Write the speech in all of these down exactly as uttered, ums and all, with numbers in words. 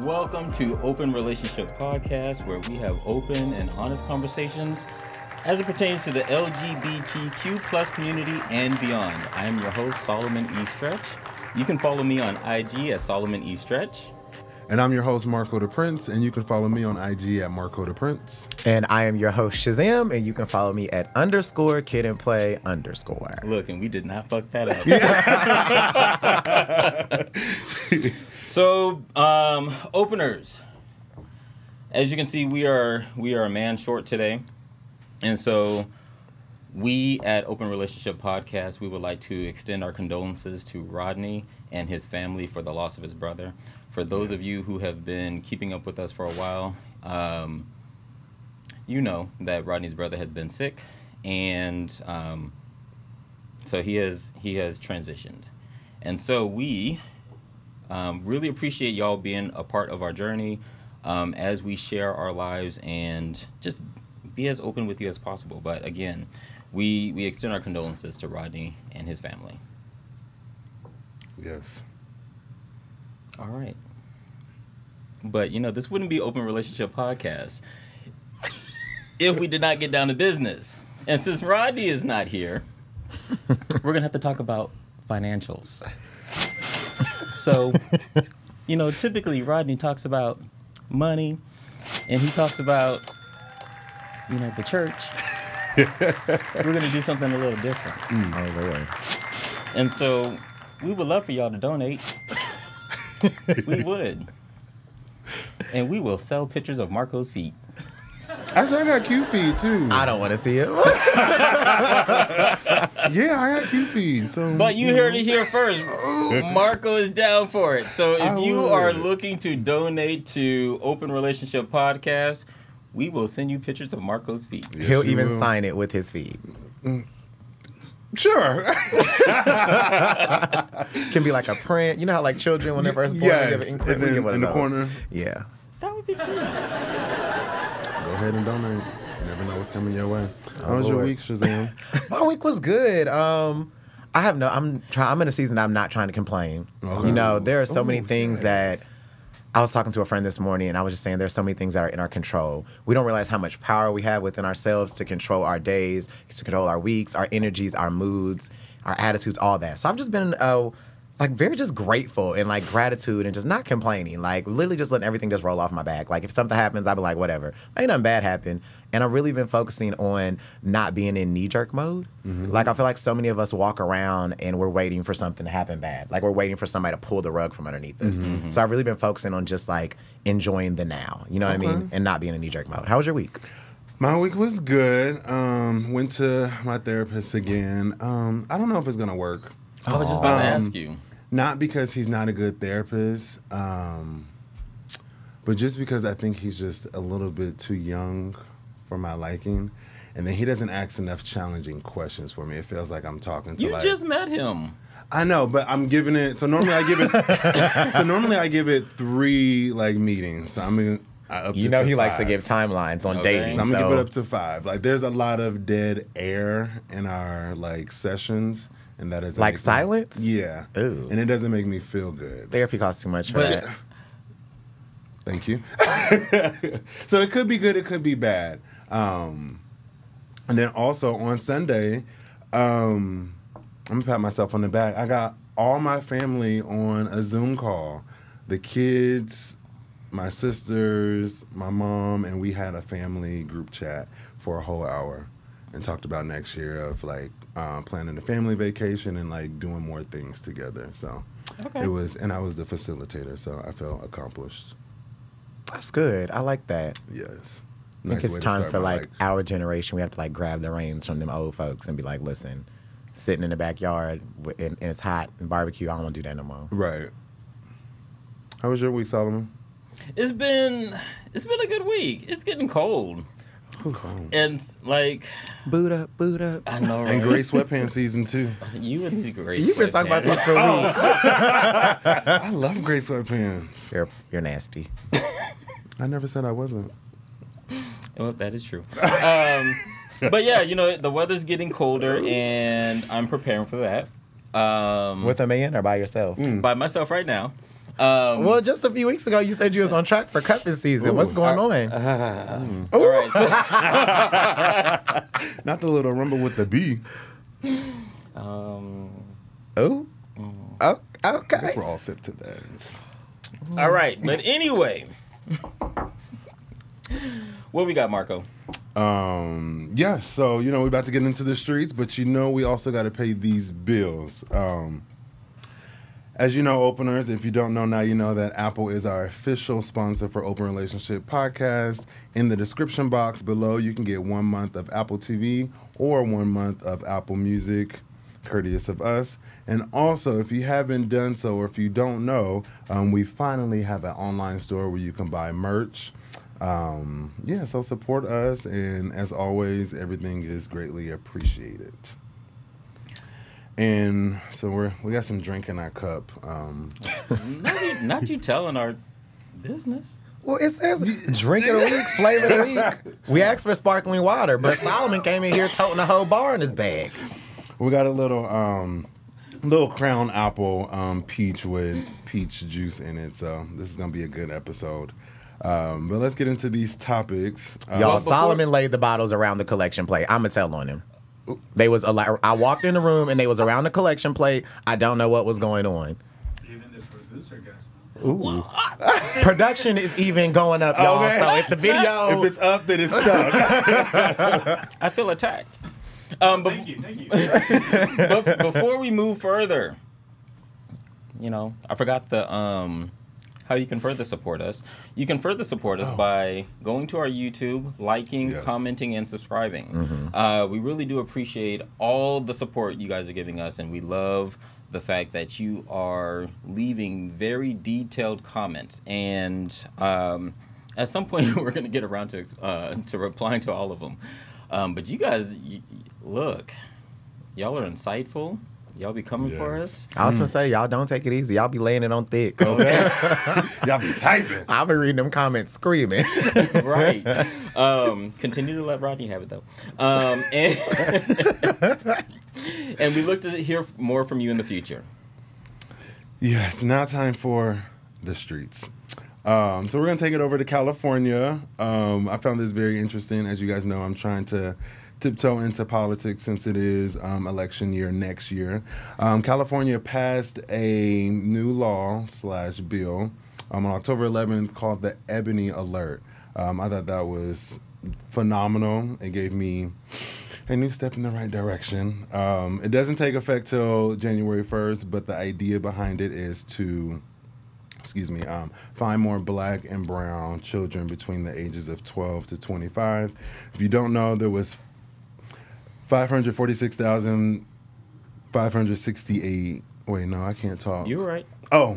Welcome to Open Relationship Podcast, where we have open and honest conversations as it pertains to the L G B T Q plus community and beyond. I am your host, Solomon Estretch. You can follow me on I G at Solomon Estretch. And I'm your host, Marco de Prince, and you can follow me on I G at Marco de Prince. And I am your host, Shazam, and you can follow me at underscore kid and play underscore. Look, and we did not fuck that up. So, um, openers. As you can see, we are we are a man short today, and so we at Open Relationship Podcast, we would like to extend our condolences to Rodney and his family for the loss of his brother. For those of you who have been keeping up with us for a while, um, you know that Rodney's brother has been sick, and um, so he has he has transitioned. And so we um, really appreciate y'all being a part of our journey um, as we share our lives and just be as open with you as possible. But again, we, we extend our condolences to Rodney and his family. Yes. All right. But, you know, this wouldn't be Open Relationship Podcast if we did not get down to business. And since Rodney is not here, we're going to have to talk about financials. So, you know, typically Rodney talks about money and he talks about, you know, the church. We're going to do something a little different. Mm, oh, Lord. And so we would love for y'all to donate. We would. And we will sell pictures of Marco's feet. Actually, I got cute feet, too. I don't want to see it. Yeah, I got cute feet. So, but you, you heard know. It here first. Marco is down for it. So if I you would. are looking to donate to Open Relationship Podcast, we will send you pictures of Marco's feet. Yes, He'll even will. sign it with his feet. Mm. Sure. Can be like a print. You know how like children when they're first born, yes. they give an in, in, in the corner. Yeah. That would be cool. Go ahead and donate. You never know what's coming your way. Oh, how was Lord. your week, Shazam? My week was good. Um, I have no. I'm trying. I'm in a season that I'm not trying to complain. Okay. You know, there are so Ooh, many things nice. that. I was talking to a friend this morning, and I was just saying there's so many things that are in our control. We don't realize how much power we have within ourselves to control our days, to control our weeks, our energies, our moods, our attitudes, all that. So I've just been uh, like very just grateful and like gratitude and just not complaining, like literally just letting everything just roll off my back. Like if something happens, I'll be like, whatever. Ain't nothing bad happened. And I've really been focusing on not being in knee-jerk mode. Mm-hmm. Like I feel like so many of us walk around and we're waiting for something to happen bad. Like we're waiting for somebody to pull the rug from underneath us. Mm-hmm. So I've really been focusing on just like enjoying the now. You know okay. what I mean? And not being in knee-jerk mode. How was your week? My week was good. Um, went to my therapist again. Um, I don't know if it's going to work. I was just about um, to ask you. Not because he's not a good therapist, um, but just because I think he's just a little bit too young for my liking, and then he doesn't ask enough challenging questions for me. It feels like I'm talking to. You like, just met him. I know, but I'm giving it. So normally I give it. so normally I give it three like meetings. So I'm gonna. I up you to know to he five. likes to give timelines on okay. dating. So I'm gonna so. give it up to five. Like there's a lot of dead air in our like sessions. And that is like silence? Me, yeah. Ooh. And it doesn't make me feel good. Therapy costs too much for that. Thank you. So it could be good, it could be bad. Um, and then also on Sunday, um, I'm gonna pat myself on the back. I got all my family on a Zoom call. The kids, my sisters, my mom, and we had a family group chat for a whole hour and talked about next year of like uh, planning a family vacation and like doing more things together. So okay. it was, and I was the facilitator, so I felt accomplished. That's good. I like that. Yes. I think nice it's time for like, like our generation. We have to like grab the reins from them old folks and be like, listen, sitting in the backyard and, and it's hot and barbecue, I don't want to do that no more. Right. How was your week, Solomon? It's been, it's been a good week. It's getting cold. Cool. And like boot up, boot up. I know, right? And gray sweatpants season two. You and these gray. You've been talking about this for weeks. I love gray sweatpants. You're you're nasty. I never said I wasn't. Well, that is true. um, but yeah, you know the weather's getting colder, and I'm preparing for that. Um, With a man or by yourself? Mm. By myself right now. Um, well, just a few weeks ago, you said you was on track for cupping season. Ooh, What's going I, on? Uh, mm. All right. Not the little rumble with the B. Um. Oh. Mm. Okay. I guess we're all set to that. Mm. All right, but anyway, what we got, Marco? Um. Yeah. So you know we're about to get into the streets, but you know we also got to pay these bills. Um. As you know, openers, if you don't know now, you know that Apple is our official sponsor for Open Relationship Podcast. In the description box below, you can get one month of Apple T V or one month of Apple Music, courteous of us. And also, if you haven't done so or if you don't know, um, we finally have an online store where you can buy merch. Um, yeah, so support us. And as always, everything is greatly appreciated. And so we're we got some drink in our cup. Um, not, you, not you telling our business. Well, it says drink of the week, flavor of the week. We asked for sparkling water, but Solomon came in here toting a whole bar in his bag. We got a little um, little Crown Apple um, peach with peach juice in it. So this is gonna be a good episode. Um, but let's get into these topics. Um, Y'all, Solomon laid the bottles around the collection plate. I'ma tell on him. They was a lot. I walked in the room and they was around the collection plate. I don't know what was going on. Even the producer guessed. Ooh. Production is even going up, y'all. Okay. So if the video, if it's up, then it's stuck. I feel attacked. Um, but, thank you, thank you. But before we move further, you know, I forgot the um, how you can further support us. You can further support us oh. by going to our YouTube, liking, yes. commenting, and subscribing. Mm-hmm. uh, we really do appreciate all the support you guys are giving us, and we love the fact that you are leaving very detailed comments. And um, at some point, we're going to get around to, uh, to replying to all of them. Um, but you guys, you, look, y'all are insightful. Y'all be coming yes. for us. I was mm. gonna say, y'all don't take it easy. Y'all be laying it on thick. Okay. Y'all be typing. I'll be reading them comments screaming. Right. Um, continue to let Rodney have it, though. Um, and, and we look to hear more from you in the future. Yes, now time for the streets. Um, so we're going to take it over to California. Um, I found this very interesting. As you guys know, I'm trying to tiptoe into politics since it is um, election year next year. Um, California passed a new law slash bill um, on October eleventh called the Ebony Alert. Um, I thought that was phenomenal. It gave me a new step in the right direction. Um, it doesn't take effect till January first, but the idea behind it is to, excuse me, um, find more black and brown children between the ages of twelve to twenty-five. If you don't know, there was five hundred forty-six thousand five hundred sixty-eight. Wait, no, I can't talk. You're right. Oh.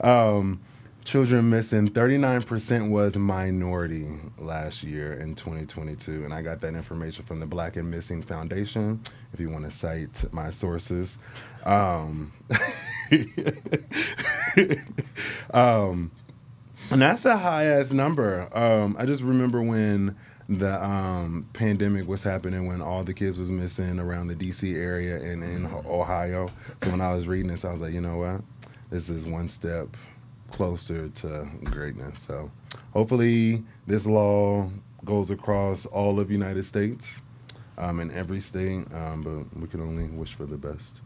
um, children missing. thirty-nine percent was minority last year in twenty twenty-two. And I got that information from the Black and Missing Foundation, if you want to cite my sources. Um, um, and that's a high-ass number. Um, I just remember when the um, pandemic was happening, when all the kids was missing around the D C area and in Ohio. So when I was reading this, I was like, you know what? This is one step closer to greatness. So hopefully this law goes across all of the United States um, in every state, um, but we can only wish for the best.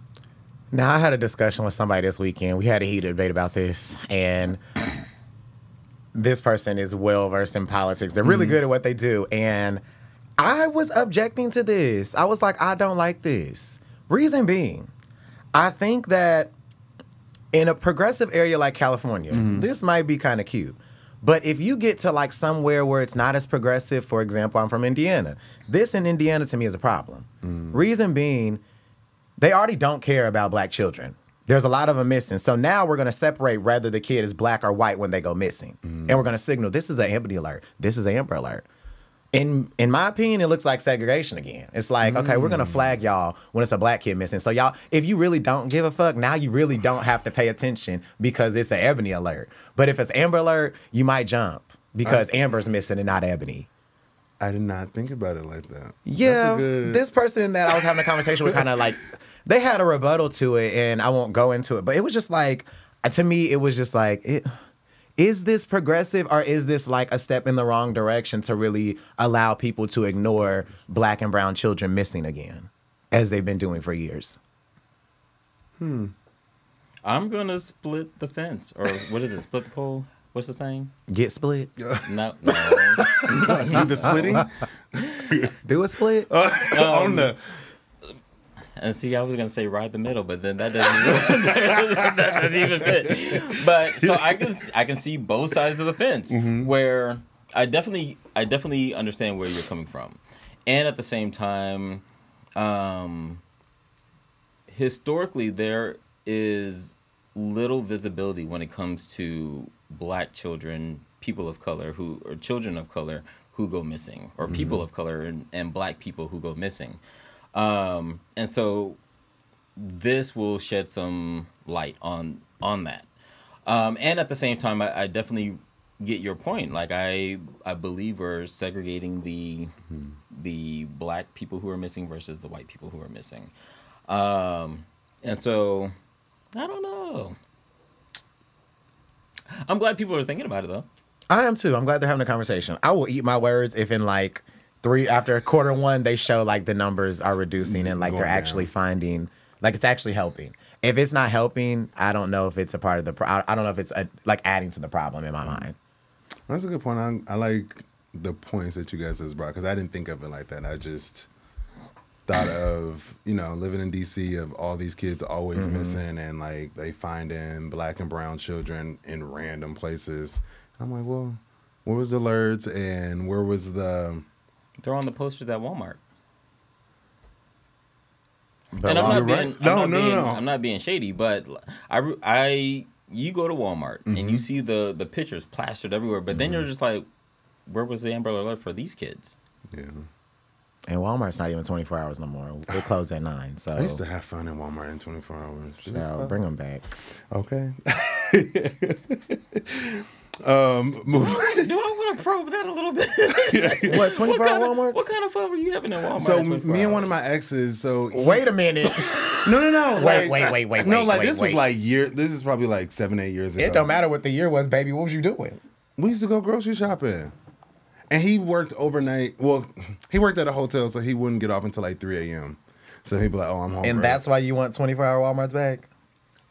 Now, I had a discussion with somebody this weekend. We had a heated debate about this, and this person is well-versed in politics. They're really mm-hmm. good at what they do. And I was objecting to this. I was like, I don't like this. Reason being, I think that in a progressive area like California, mm-hmm. this might be kind of cute. But if you get to like somewhere where it's not as progressive, for example, I'm from Indiana. This in Indiana to me is a problem. Mm-hmm. Reason being, they already don't care about black children. There's a lot of them missing. So now we're going to separate whether the kid is black or white when they go missing. Mm. And we're going to signal, this is an Amber Alert. This is an Amber Alert. In, in my opinion, it looks like segregation again. It's like, mm. okay, we're going to flag y'all when it's a black kid missing. So y'all, if you really don't give a fuck, now you really don't have to pay attention because it's an Ebony Alert. But if it's Amber Alert, you might jump because I, Amber's missing and not Ebony. I did not think about it like that. Yeah, good... this person that I was having a conversation with kind of like... They had a rebuttal to it, and I won't go into it, but it was just like, to me, it was just like, it, is this progressive or is this like a step in the wrong direction to really allow people to ignore black and brown children missing again, as they've been doing for years? Hmm. I'm going to split the fence. Or what is it? Split the pole? What's the saying? Get split. No, no. Do the splitting? Do a split? Uh, um, on the... And see, I was going to say ride the middle, but then that doesn't, that doesn't even fit. But so I can, I can see both sides of the fence, mm-hmm. where I definitely, I definitely understand where you're coming from. And at the same time, um, historically, there is little visibility when it comes to black children, people of color who or children of color who go missing, or mm-hmm. people of color and, and black people who go missing. Um, and so this will shed some light on, on that. Um, and at the same time, I, I definitely get your point. Like I, I believe we're segregating the, mm-hmm. the black people who are missing versus the white people who are missing. Um, and so I don't know. I'm glad people are thinking about it though. I am too. I'm glad they're having a conversation. I will eat my words if in like Three after quarter one, they show like the numbers are reducing and like they're actually finding, like it's actually helping. If it's not helping, I don't know if it's a part of the, pro I don't know if it's a, like adding to the problem in my mind. That's a good point. I, I like the points that you guys has brought because I didn't think of it like that. I just thought of, you know, living in D C of all these kids always mm-hmm. missing and like they finding black and brown children in random places. I'm like, well, where was the alerts and where was the... They're on the posters at Walmart. The and I'm not being, right. I'm no, not no, being, no, I'm not being shady, but I, I, you go to Walmart mm-hmm. and you see the the pictures plastered everywhere, but mm-hmm. then you're just like, where was the Amber Alert for these kids? Yeah. And Walmart's not even twenty-four hours no more. We'll close at nine. So I used to have fun in Walmart in twenty-four hours. So bring them back. Okay. Um, move. Do I want to probe that a little bit? Yeah. What, twenty-four hour Walmart? What kind of fun were you having at Walmart? So, me and one of my exes, so. Wait a minute. No, no, no. Wait, like, wait, wait, wait. No, like wait, this wait. was like year, this is probably like seven, eight years ago. It don't matter what the year was, baby. What was you doing? We used to go grocery shopping. And he worked overnight. Well, he worked at a hotel, so he wouldn't get off until like three A M So he'd be like, oh, I'm home. And right. that's why you want twenty-four hour Walmarts back?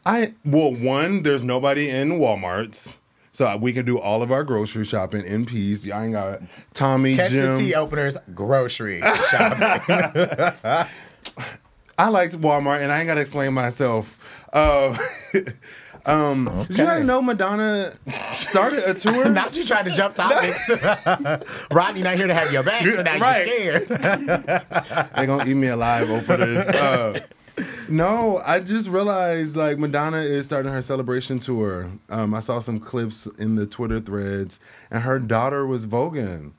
I, well, one, there's nobody in Walmarts. So we can do all of our grocery shopping in peace. Y'all ain't got Tommy, Catch Jim. Catch the tea openers, grocery shopping. I liked Walmart, and I ain't got to explain myself. Uh, um, okay. Did you already know Madonna started a tour? Now you tried to jump topics. Rodney not here to have your back, so now right. you're scared. They're going to eat me alive over this. Uh, No, I just realized like Madonna is starting her celebration tour. Um, I saw some clips in the Twitter threads, and her daughter was voguing.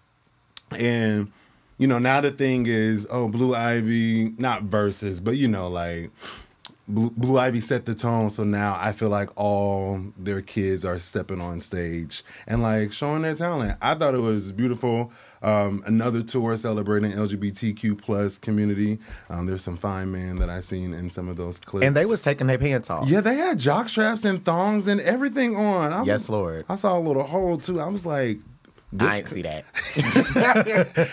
And you know, now the thing is, oh, Blue Ivy, not versus, but you know, like Blue, Blue Ivy set the tone. So now I feel like all their kids are stepping on stage and like showing their talent. I thought it was beautiful. Um, another tour celebrating L G B T Q plus community. Um, there's some fine men that I seen in some of those clips. And they was taking their pants off. Yeah, they had jock straps and thongs and everything on. I was, yes, Lord. I saw a little hole, too. I was like... I didn't see that.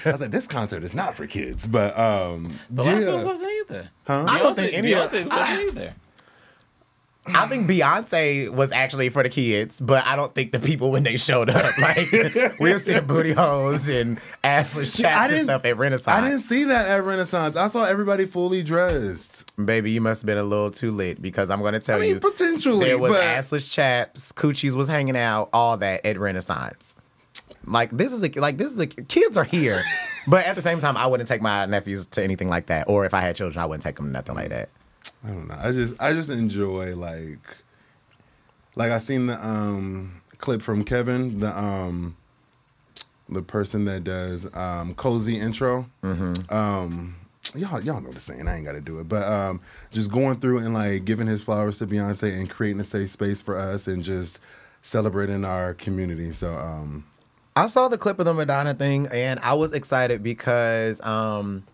I was like, this concert is not for kids. But um, The yeah. last one wasn't either. Huh? I don't Beyonce, think any of... Beyonce's wasn't I, either. I think Beyonce was actually for the kids, but I don't think the people when they showed up. Like, we were seeing booty holes and assless chaps and stuff at Renaissance. I didn't see that at Renaissance. I saw everybody fully dressed. Baby, you must have been a little too lit because I'm going to tell I mean, you. potentially. There was but... assless chaps, coochies was hanging out, all that at Renaissance. Like, this is a, like, this is a, kids are here. But at the same time, I wouldn't take my nephews to anything like that. Or if I had children, I wouldn't take them to nothing like that. I don't know. I just I just enjoy like like I seen the um clip from Kevin, the um the person that does um Cozy Intro. Mm-hmm. Um y'all y'all know the saying, I ain't gotta do it. But um just going through and like giving his flowers to Beyonce and creating a safe space for us and just celebrating our community. So um I saw the clip of the Madonna thing and I was excited because um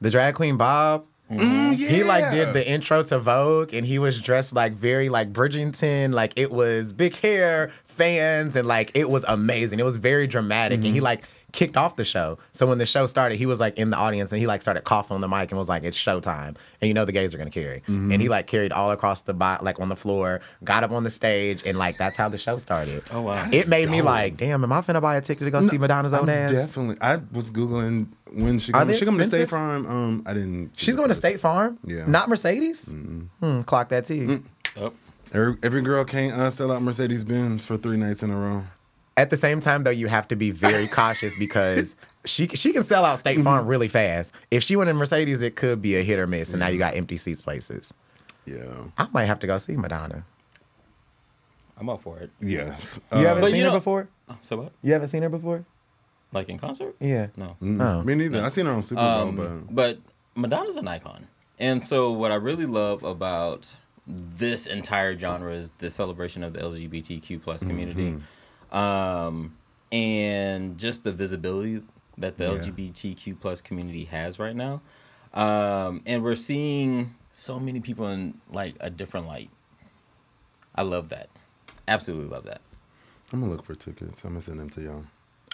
the drag queen Bob Mm-hmm. Mm, yeah. He like did the intro to Vogue, and he was dressed like very like Bridgerton, like it was big hair, fans, and like it was amazing. It was very dramatic, mm-hmm. and he like kicked off the show. So when the show started, he was like in the audience, and he like started coughing on the mic and was like, "It's showtime," and you know the gays are gonna carry. Mm-hmm. And he like carried all across the bot, like on the floor, got up on the stage, and like that's how the show started. Oh wow! That it made dope. me like, damn, am I finna buy a ticket to go no, see Madonna's I'm own ass? Definitely. I was googling. When she comes, she coming to State Farm. Um, I didn't. She's going to State Farm. Yeah, not Mercedes. Mm. Hmm, clock that T. Mm. Oh. Every, every girl can't uh, sell out Mercedes-Benz for three nights in a row. At the same time, though, you have to be very cautious because she she can sell out State Farm really fast. If she went in Mercedes, it could be a hit or miss, and yeah. now you got empty seats places. Yeah, I might have to go see Madonna. I'm up for it. Yes, you um, haven't seen you know, her before. So what? You haven't seen her before. Like in concert? Yeah. No. Mm. Oh. Me neither. No. I seen her on Super Bowl, um, but... But Madonna's an icon. And so what I really love about this entire genre is the celebration of the L G B T Q plus community. Mm-hmm. um, and just the visibility that the yeah. L G B T Q plus community has right now. Um, and we're seeing so many people in like a different light. I love that. Absolutely love that. I'm going to look for tickets. I'm going to send them to y'all.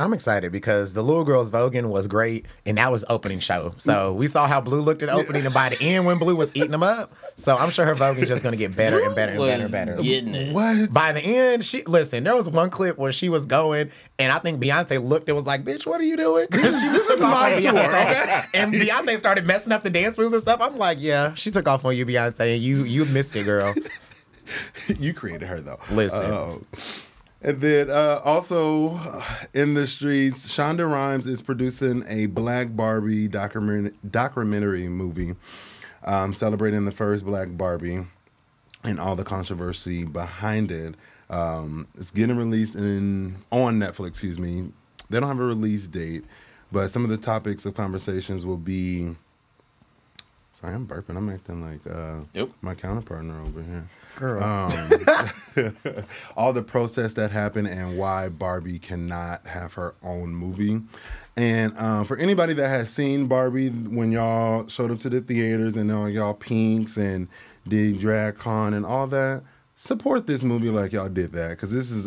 I'm excited because the little girls voguing was great, and that was opening show. So we saw how Blue looked at opening, and by the end, when Blue was eating them up, so I'm sure her voguing just gonna get better and better and better and better. Getting it. What? By the end, she listen. There was one clip where she was going, and I think Beyonce looked and was like, "Bitch, what are you doing?" Because she took off on Beyonce, and Beyonce started messing up the dance moves and stuff. I'm like, "Yeah, she took off on you, Beyonce, and you you missed it, girl." You created her though. Listen. Uh, And then uh, also in the streets, Shonda Rhimes is producing a Black Barbie documentary, documentary movie um, celebrating the first Black Barbie and all the controversy behind it. Um, it's getting released in on Netflix, excuse me. They don't have a release date, but some of the topics of conversations will be... Sorry, I'm burping. I'm acting like uh, yep. my counterpartner over here. Girl. Um, all the protests that happened and why Barbie cannot have her own movie. And um, for anybody that has seen Barbie, when y'all showed up to the theaters and all y'all pinks and did drag con and all that, support this movie like y'all did that, because this is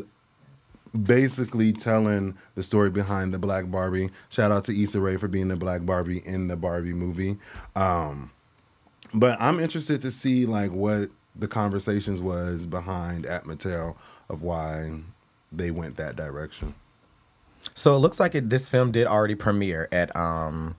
basically telling the story behind the Black Barbie. Shout out to Issa Rae for being the Black Barbie in the Barbie movie. Um, but I'm interested to see like what the conversations was behind at Mattel of why they went that direction. So it looks like it, this film did already premiere at um,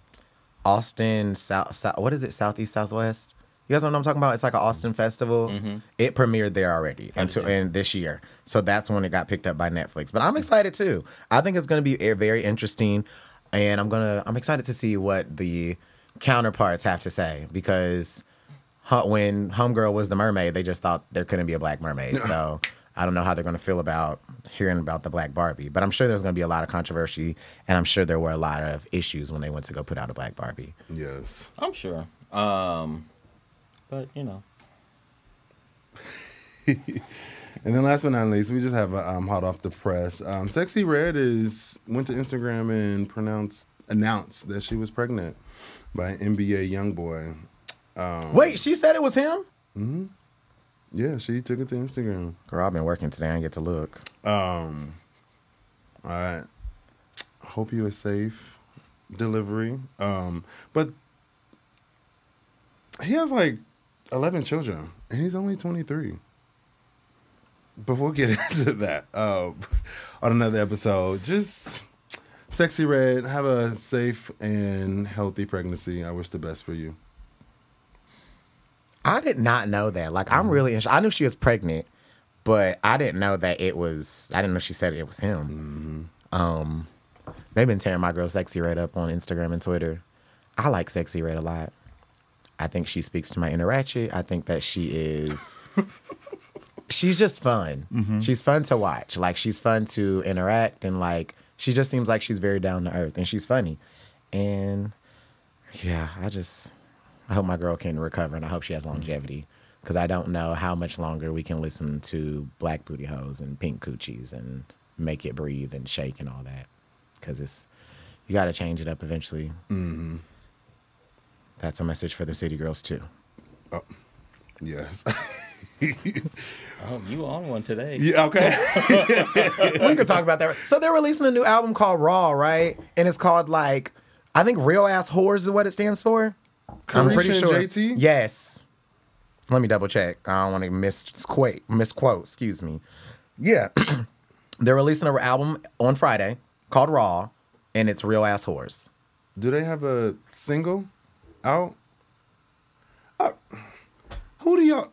Austin South, South. What is it? Southeast Southwest. You guys don't know what I'm talking about? It's like an Austin festival. Mm-hmm. It premiered there already until and this year. So that's when it got picked up by Netflix. But I'm excited too. I think it's going to be very interesting, and I'm gonna I'm excited to see what the counterparts have to say, because when Homegirl was the mermaid, they just thought there couldn't be a Black mermaid. So I don't know how they're going to feel about hearing about the Black Barbie. But I'm sure there's going to be a lot of controversy, and I'm sure there were a lot of issues when they went to go put out a Black Barbie. Yes. I'm sure. Um, but, you know. And then last but not least, we just have a um, hot off the press. Um, Sexy Red is went to Instagram and pronounced announced that she was pregnant by an N B A young boy. Um, Wait, she said it was him? Mm-hmm. Yeah, she took it to Instagram. Girl, I've been working today. I didn't get to look. Um, all right. Hope you are safe. Delivery. Um, but he has like eleven children, and he's only twenty-three. But we'll get into that uh, on another episode. Just... Sexy Red, have a safe and healthy pregnancy. I wish the best for you. I did not know that. Like, I'm really... I knew she was pregnant, but I didn't know that it was... I didn't know she said it was him. Mm-hmm. Um, they've been tearing my girl Sexy Red up on Instagram and Twitter. I like Sexy Red a lot. I think she speaks to my inner ratchet. I think that she is... She's just fun. Mm-hmm. She's fun to watch. Like, she's fun to interact and, like... She just seems like she's very down to earth, and she's funny. And yeah, I just, I hope my girl can recover, and I hope she has longevity, because I don't know how much longer we can listen to black booty hoes and pink coochies and make it breathe and shake and all that, because it's, you got to change it up eventually. Mm-hmm. That's a message for the city girls too. Oh, yes. Oh, you on one today. Yeah, okay. We could talk about that. So they're releasing a new album called Raw, right? And it's called, like, I think Real Ass Whores is what it stands for. Carisha, I'm pretty sure. J T? Yes. Let me double check. I don't want to misquote, misquote, excuse me. Yeah. They're releasing an album on Friday called Raw, and it's Real Ass Whores. Do they have a single out? Uh, who do y'all...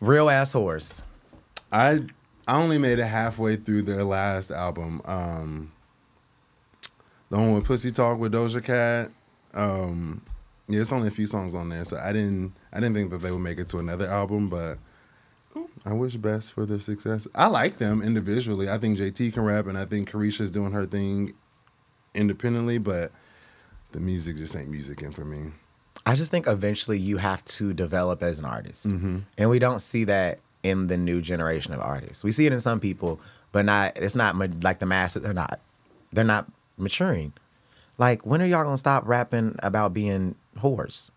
Real Ass Whores. I I only made it halfway through their last album. Um, the one with Pussy Talk with Doja Cat. Um, yeah, it's only a few songs on there, so I didn't I didn't think that they would make it to another album, but I wish best for their success. I like them individually. I think J T can rap, and I think Carisha's doing her thing independently, but the music just ain't musicking for me. I just think eventually you have to develop as an artist. Mm-hmm. And we don't see that in the new generation of artists. We see it in some people, but not. It's not like the masses. They're not, they're not maturing. Like, when are y'all going to stop rapping about being whores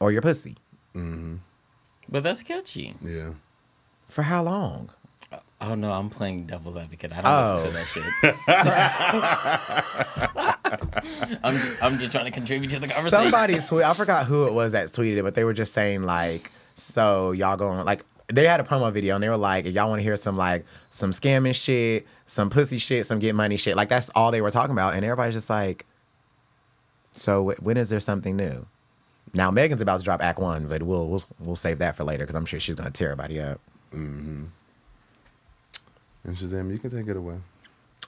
or your pussy? Mm-hmm. But that's catchy. Yeah. For how long? Oh, no, I'm playing devil's advocate. I don't oh. listen to that shit. I'm, I'm just trying to contribute to the conversation. Somebody tweeted, I forgot who it was that tweeted it, but they were just saying, like, so y'all going, like, they had a promo video, and they were like, if y'all want to hear some, like, some scamming shit, some pussy shit, some get money shit, like, that's all they were talking about. And everybody's just like, so w when is there something new? Now, Megan's about to drop act one, but we'll, we'll, we'll save that for later, because I'm sure she's going to tear everybody up. Mm-hmm. And Shazam, you can take it away.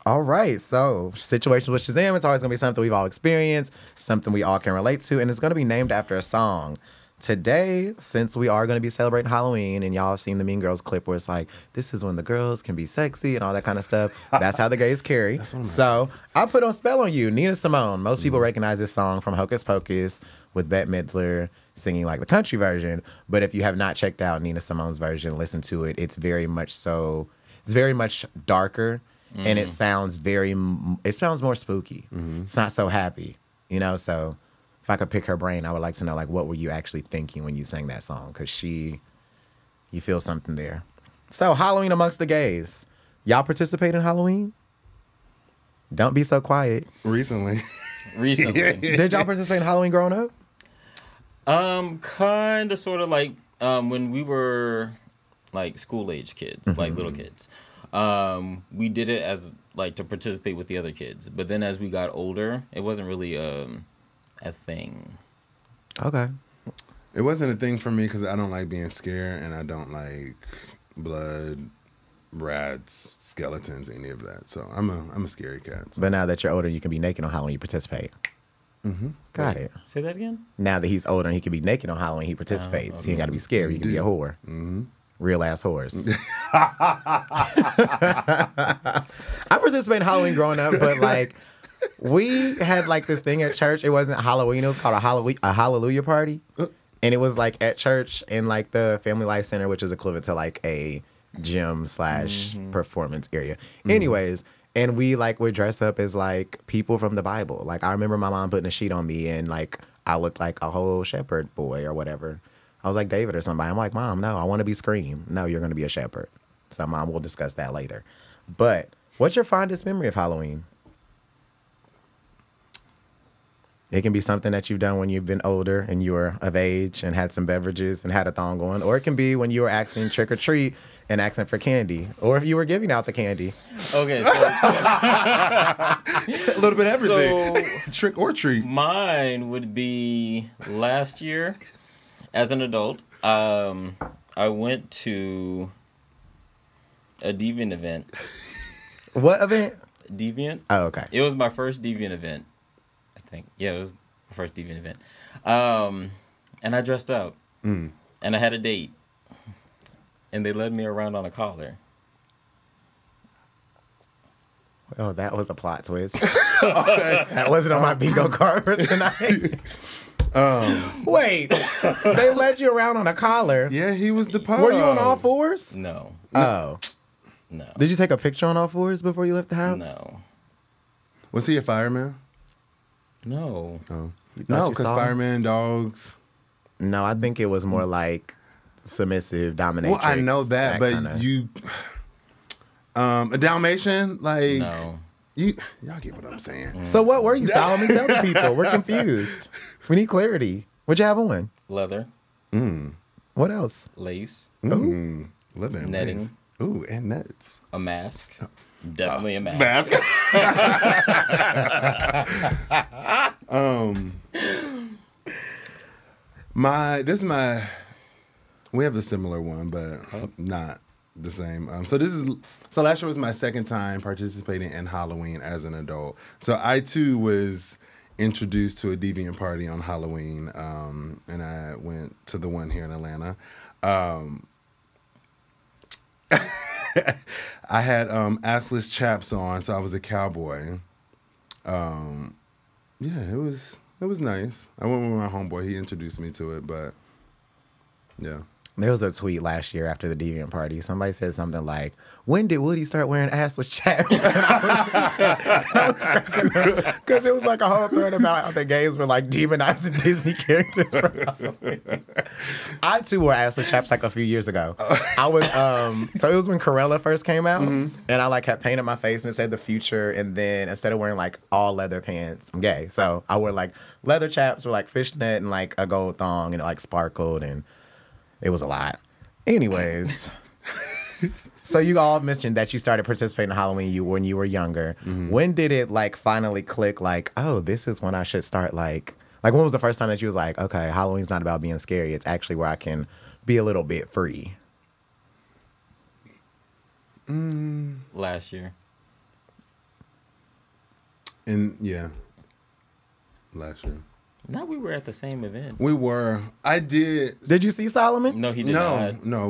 All right. So, situations with Shazam, it's always going to be something we've all experienced, something we all can relate to, and it's going to be named after a song. Today, since we are going to be celebrating Halloween, and y'all have seen the Mean Girls clip where it's like, this is when the girls can be sexy and all that kind of stuff. That's how the gays carry. So, favorites. I put on Spell on You, Nina Simone. Most mm. people recognize this song from Hocus Pocus with Bette Midler singing, like, the country version. But if you have not checked out Nina Simone's version, listen to it. It's very much so... It's very much darker, mm. and it sounds very, it sounds more spooky. Mm-hmm. It's not so happy, you know? So if I could pick her brain, I would like to know, like, what were you actually thinking when you sang that song? Because she, you feel something there. So Halloween amongst the gays. Y'all participate in Halloween? Don't be so quiet. Recently. Recently. Did y'all participate in Halloween growing up? Um, kind of, sort of, like, um, when we were... like school-age kids, mm-hmm. like little kids. Um, we did it as, like, to participate with the other kids. But then as we got older, it wasn't really um, a thing. Okay. It wasn't a thing for me because I don't like being scared, and I don't like blood, rats, skeletons, any of that. So I'm a, I'm a scary cat. So. But now that you're older, you can be naked on Halloween, you participate. Mm-hmm. Got Wait, it. Say that again? Now that he's older and he can be naked on Halloween, he participates. Oh, okay. He ain't got to be scared. He can yeah. be a whore. Mm-hmm. Real ass whores. I participated in Halloween growing up, but, like, we had, like, this thing at church. It wasn't Halloween. It was called a, Hallow a Hallelujah party. And it was, like, at church in, like, the Family Life Center, which is equivalent to, like, a gym slash mm-hmm. performance area. Mm-hmm. Anyways, and we, like, would dress up as, like, people from the Bible. Like, I remember my mom putting a sheet on me, and, like, I looked like a whole shepherd boy or whatever. I was like David or somebody. I'm like, Mom, no, I want to be Scream. No, you're going to be a shepherd. So, Mom, we'll discuss that later. But what's your fondest memory of Halloween? It can be something that you've done when you've been older and you were of age and had some beverages and had a thong going. Or it can be when you were asking trick or treat and asking for candy. Or if you were giving out the candy. Okay. So a little bit of everything. So trick or treat. Mine would be last year. As an adult, um, I went to a Deviant event. What event? Deviant. Oh, okay. It was my first Deviant event, I think. Yeah, it was my first Deviant event. Um, and I dressed up. Mm. And I had a date. And they led me around on a collar. Oh, that was a plot twist. That wasn't on my bingo card for tonight. Um, Wait, they led you around on a collar. Yeah, he was the pug. Were you on all fours? No. Oh. No. Did you take a picture on all fours before you left the house? No. Was he a fireman? No. Oh. No, because firemen, dogs. No, I think it was more like submissive, dominatrix. Well, I know that, that but kinda... you... Um, a Dalmatian, like... No. You, y'all get what I'm saying. Mm. So what were you, Solomon? Tell the people. We're confused. We need clarity. What'd you have on? Leather. Mm. What else? Lace. Mm. Leather and netting. Lace. Ooh, and nets. A mask. Oh. Definitely a mask. Mask. um, my this is my. We have a similar one, but oh. not the same. Um, so this is so last year was my second time participating in Halloween as an adult. So I too was introduced to a Deviant party on Halloween, um, and I went to the one here in Atlanta. Um, I had um, assless chaps on, so I was a cowboy. Um, yeah, it was it was nice. I went with my homeboy. He introduced me to it, but yeah. There was a tweet last year after the Deviant party. Somebody said something like, when did Woody start wearing assless chaps? Because it was like a whole thread about how the gays were like demonizing Disney characters. I too wore assless chaps like a few years ago. I was, um, so it was when Cruella first came out, mm-hmm. and I like had painted my face and it said the future. And then instead of wearing like all leather pants, I'm gay. So I wore like leather chaps with like fishnet and like a gold thong and it like sparkled and it was a lot. Anyways, so you all mentioned that you started participating in Halloween you when you were younger. Mm-hmm. When did it like finally click like, oh, this is when I should start like, like when was the first time that you was like, okay, Halloween's not about being scary. It's actually where I can be a little bit free. Mm. Last year. And yeah, last year. No, we were at the same event. We were. I did. Did you see Solomon? No, he did no, not. No,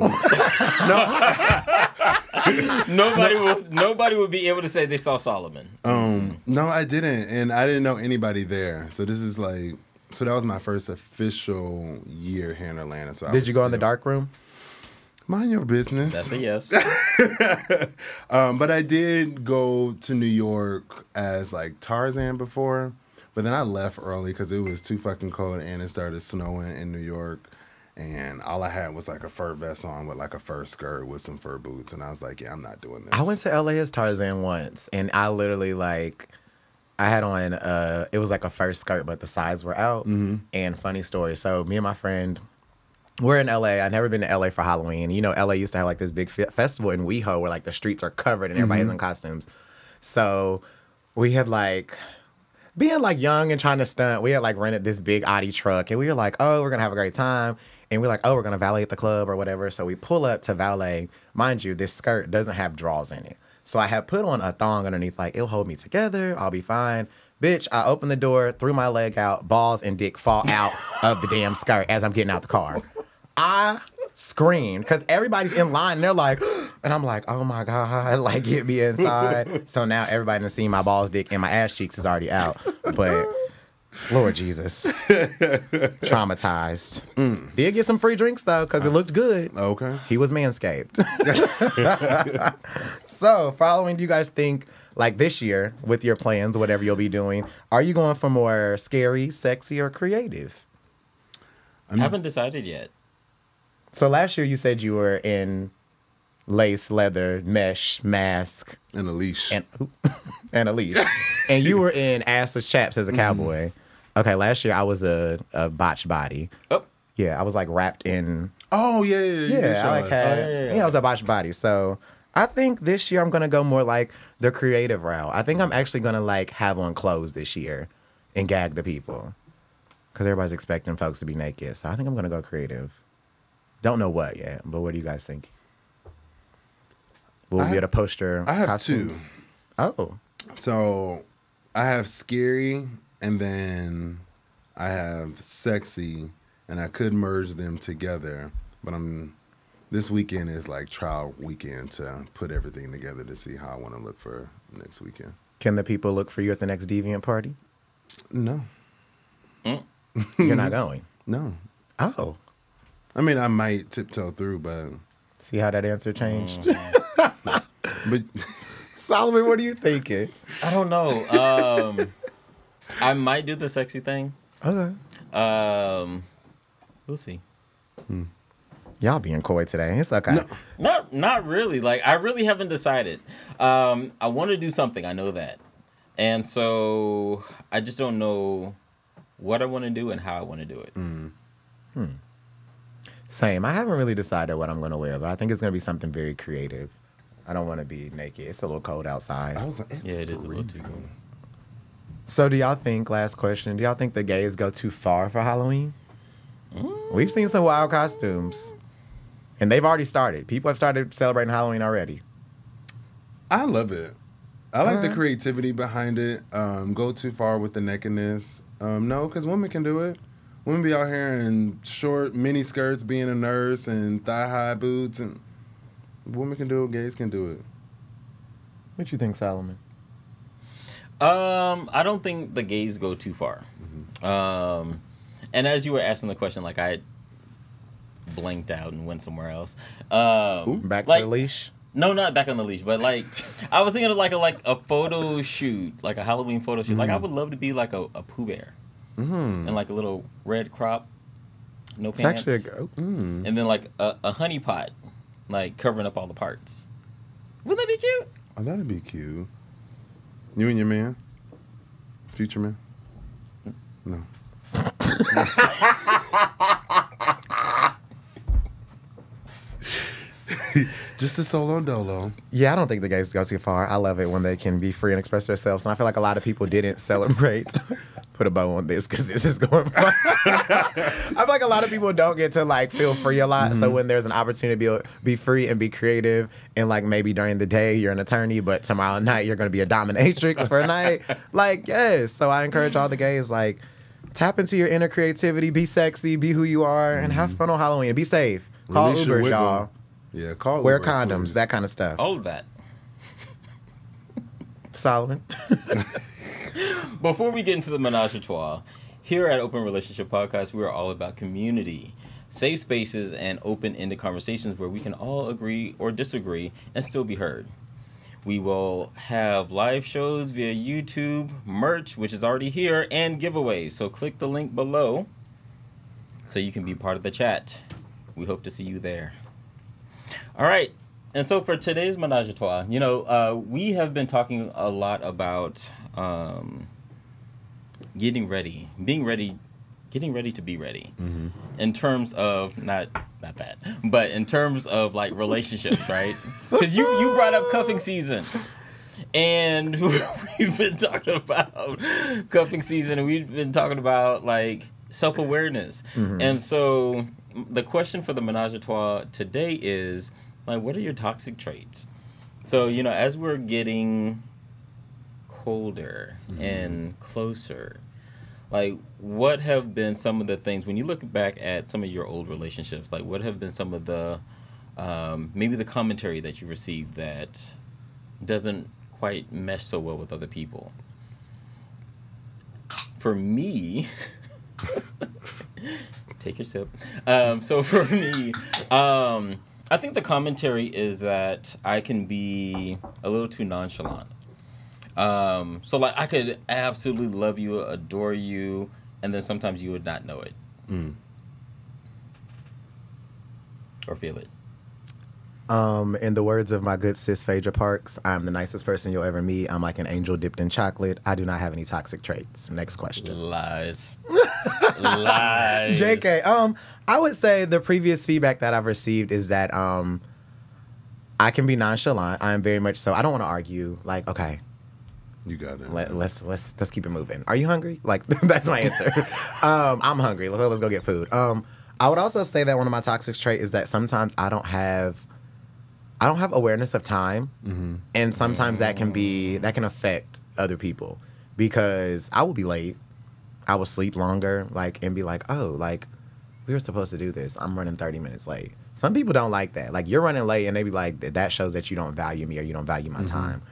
no. Nobody will. Nobody would be able to say they saw Solomon. Um. No, I didn't, and I didn't know anybody there. So this is like. So that was my first official year here in Atlanta. So I did you go still, in the dark room? Mind your business. That's a yes. um, but I did go to New York as like Tarzan before. But then I left early because it was too fucking cold and it started snowing in New York. And all I had was like a fur vest on with like a fur skirt with some fur boots. And I was like, yeah, I'm not doing this. I went to L A as Tarzan once and I literally like, I had on, uh, it was like a fur skirt, but the sides were out. Mm-hmm. And funny story. So me and my friend, we're in L A. I've never been to L A for Halloween. You know, L A used to have like this big fe festival in WeHo where like the streets are covered and everybody's mm-hmm. in costumes. So we had like... being like young and trying to stunt, we had like rented this big Audi truck and we were like, oh, we're gonna have a great time. And we're like, oh, we're gonna valet at the club or whatever. So we pull up to valet. Mind you, this skirt doesn't have drawers in it. So I had put on a thong underneath, like, it'll hold me together, I'll be fine. Bitch, I opened the door, threw my leg out, balls and dick fall out of the damn skirt as I'm getting out the car. I screamed because everybody's in line and they're like, and I'm like, oh my God, like get me inside. So now everybody done seen my balls, dick, and my ass cheeks is already out. But Lord Jesus, traumatized. Mm. Did get some free drinks though, because it looked good. Okay. He was manscaped. So following, do you guys think like this year with your plans, whatever you'll be doing, are you going for more scary, sexy, or creative? I haven't decided yet. So last year you said you were in lace, leather, mesh, mask. And a leash. And, and a leash. And you were in assless chaps as a cowboy. Mm-hmm. Okay, last year I was a, a botched body. Oh. Yeah, I was like wrapped in. Oh, yeah, yeah, yeah. Yeah, I, like had, oh, yeah, yeah. yeah I was a botched body. So I think this year I'm going to go more like the creative route. I think I'm actually going to like have on clothes this year and gag the people. Because everybody's expecting folks to be naked. So I think I'm going to go creative. Don't know what yet, but what do you guys think? Will we get a poster? I have costumes? two. Oh. So I have scary and then I have sexy and I could merge them together. But I'm this weekend is like trial weekend to put everything together to see how I want to look for next weekend. Can the people look for you at the next Deviant party? No. Mm. You're not going? No. Oh. I mean, I might tiptoe through, but... See how that answer changed? Mm. But Solomon, what are you thinking? I don't know. Um, I might do the sexy thing. Okay. Um, we'll see. Hmm. Y'all being coy today. It's okay. No, not, not really. Like, I really haven't decided. Um, I want to do something. I know that. And so I just don't know what I want to do and how I want to do it. Mm. Hmm. Same. I haven't really decided what I'm going to wear, but I think it's going to be something very creative. I don't want to be naked. It's a little cold outside. I was like, yeah, it is a little too cold. So do y'all think, last question, do y'all think the gays go too far for Halloween? Mm. We've seen some wild costumes. And they've already started. People have started celebrating Halloween already. I love it. I like uh, the creativity behind it. Um, go too far with the nakedness. Um, no, because women can do it. Women be out here in short mini skirts, being a nurse, and thigh high boots, and women can do it. Gays can do it. What you think, Solomon? Um, I don't think the gays go too far. Mm-hmm. Um, and as you were asking the question, like I. blanked out and went somewhere else. Um, Ooh, back like, to the leash? No, not back on the leash, but like I was thinking of like a like a photo shoot, like a Halloween photo shoot. Mm-hmm. Like I would love to be like a, a Pooh Bear, mm-hmm. and like a little red crop, no it's pants, actually a, mm. and then like a, a honey pot, like covering up all the parts. Wouldn't that be cute? Oh, that'd be cute. You and your man, future man. No. Just a solo and dolo. Yeah, I don't think the gays go too far. I love it when they can be free and express themselves. And I feel like a lot of people didn't celebrate. Put a bow on this because this is going far. I feel like a lot of people don't get to like feel free a lot. Mm-hmm. So when there's an opportunity to be, be free and be creative, and like maybe during the day you're an attorney, but tomorrow night you're going to be a dominatrix for a night. Like, yes. So I encourage all the gays, like, tap into your inner creativity. Be sexy. Be who you are. Mm-hmm. And have fun on Halloween. Be safe. Call Release Ubers, y'all. Yeah, call Wear Uber, condoms, please. That kind of stuff. All of that. Solomon. Before we get into the menage a trois, here at Open Relationship Podcast, we are all about community, safe spaces, and open-ended conversations where we can all agree or disagree and still be heard. We will have live shows via YouTube, merch, which is already here, and giveaways. So click the link below so you can be part of the chat. We hope to see you there. All right, and so for today's menage a trois, you know, uh, we have been talking a lot about um, getting ready, being ready, getting ready to be ready, mm-hmm. in terms of, not not that, but in terms of, like, relationships, right? Because you, you brought up cuffing season, and we've been talking about cuffing season, and we've been talking about, like, self-awareness, mm-hmm. and so... The question for the menage a trois today is, like, what are your toxic traits? So, you know, as we're getting colder mm-hmm. and closer, like, what have been some of the things, when you look back at some of your old relationships, like, what have been some of the, um, maybe the commentary that you received that doesn't quite mesh so well with other people? For me... Take your sip. Um, so for me, um, I think the commentary is that I can be a little too nonchalant. Um, so like I could absolutely love you, adore you, and then sometimes you would not know it. Mm. Or feel it. Um, in the words of my good sis Phaedra Parks, I'm the nicest person you'll ever meet. I'm like an angel dipped in chocolate. I do not have any toxic traits. Next question. Lies. Lies. J K. Um, I would say the previous feedback that I've received is that um, I can be nonchalant. I am very much so. I don't want to argue. Like, okay. You got it. Let, let's let's let's keep it moving. Are you hungry? Like, that's my answer. um, I'm hungry. Let's, let's go get food. Um, I would also say that one of my toxic traits is that sometimes I don't have. I don't have awareness of time, mm-hmm. and sometimes that can be that can affect other people because I will be late, I will sleep longer, like and be like, oh, like we were supposed to do this. I'm running thirty minutes late. Some people don't like that. Like you're running late, and they be like, that shows that you don't value me or you don't value my mm-hmm. time.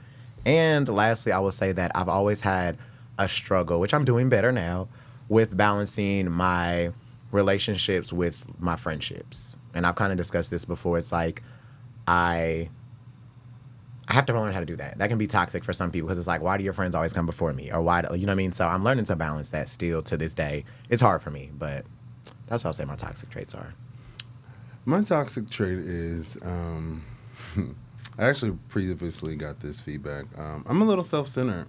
And lastly, I will say that I've always had a struggle, which I'm doing better now, with balancing my relationships with my friendships. And I've kind of discussed this before. It's like. I I have to learn how to do that. That can be toxic for some people because it's like, why do your friends always come before me? Or why, do, you know what I mean? So I'm learning to balance that still to this day. It's hard for me, but that's what I'll say my toxic traits are. My toxic trait is, um, I actually previously got this feedback. Um, I'm a little self-centered.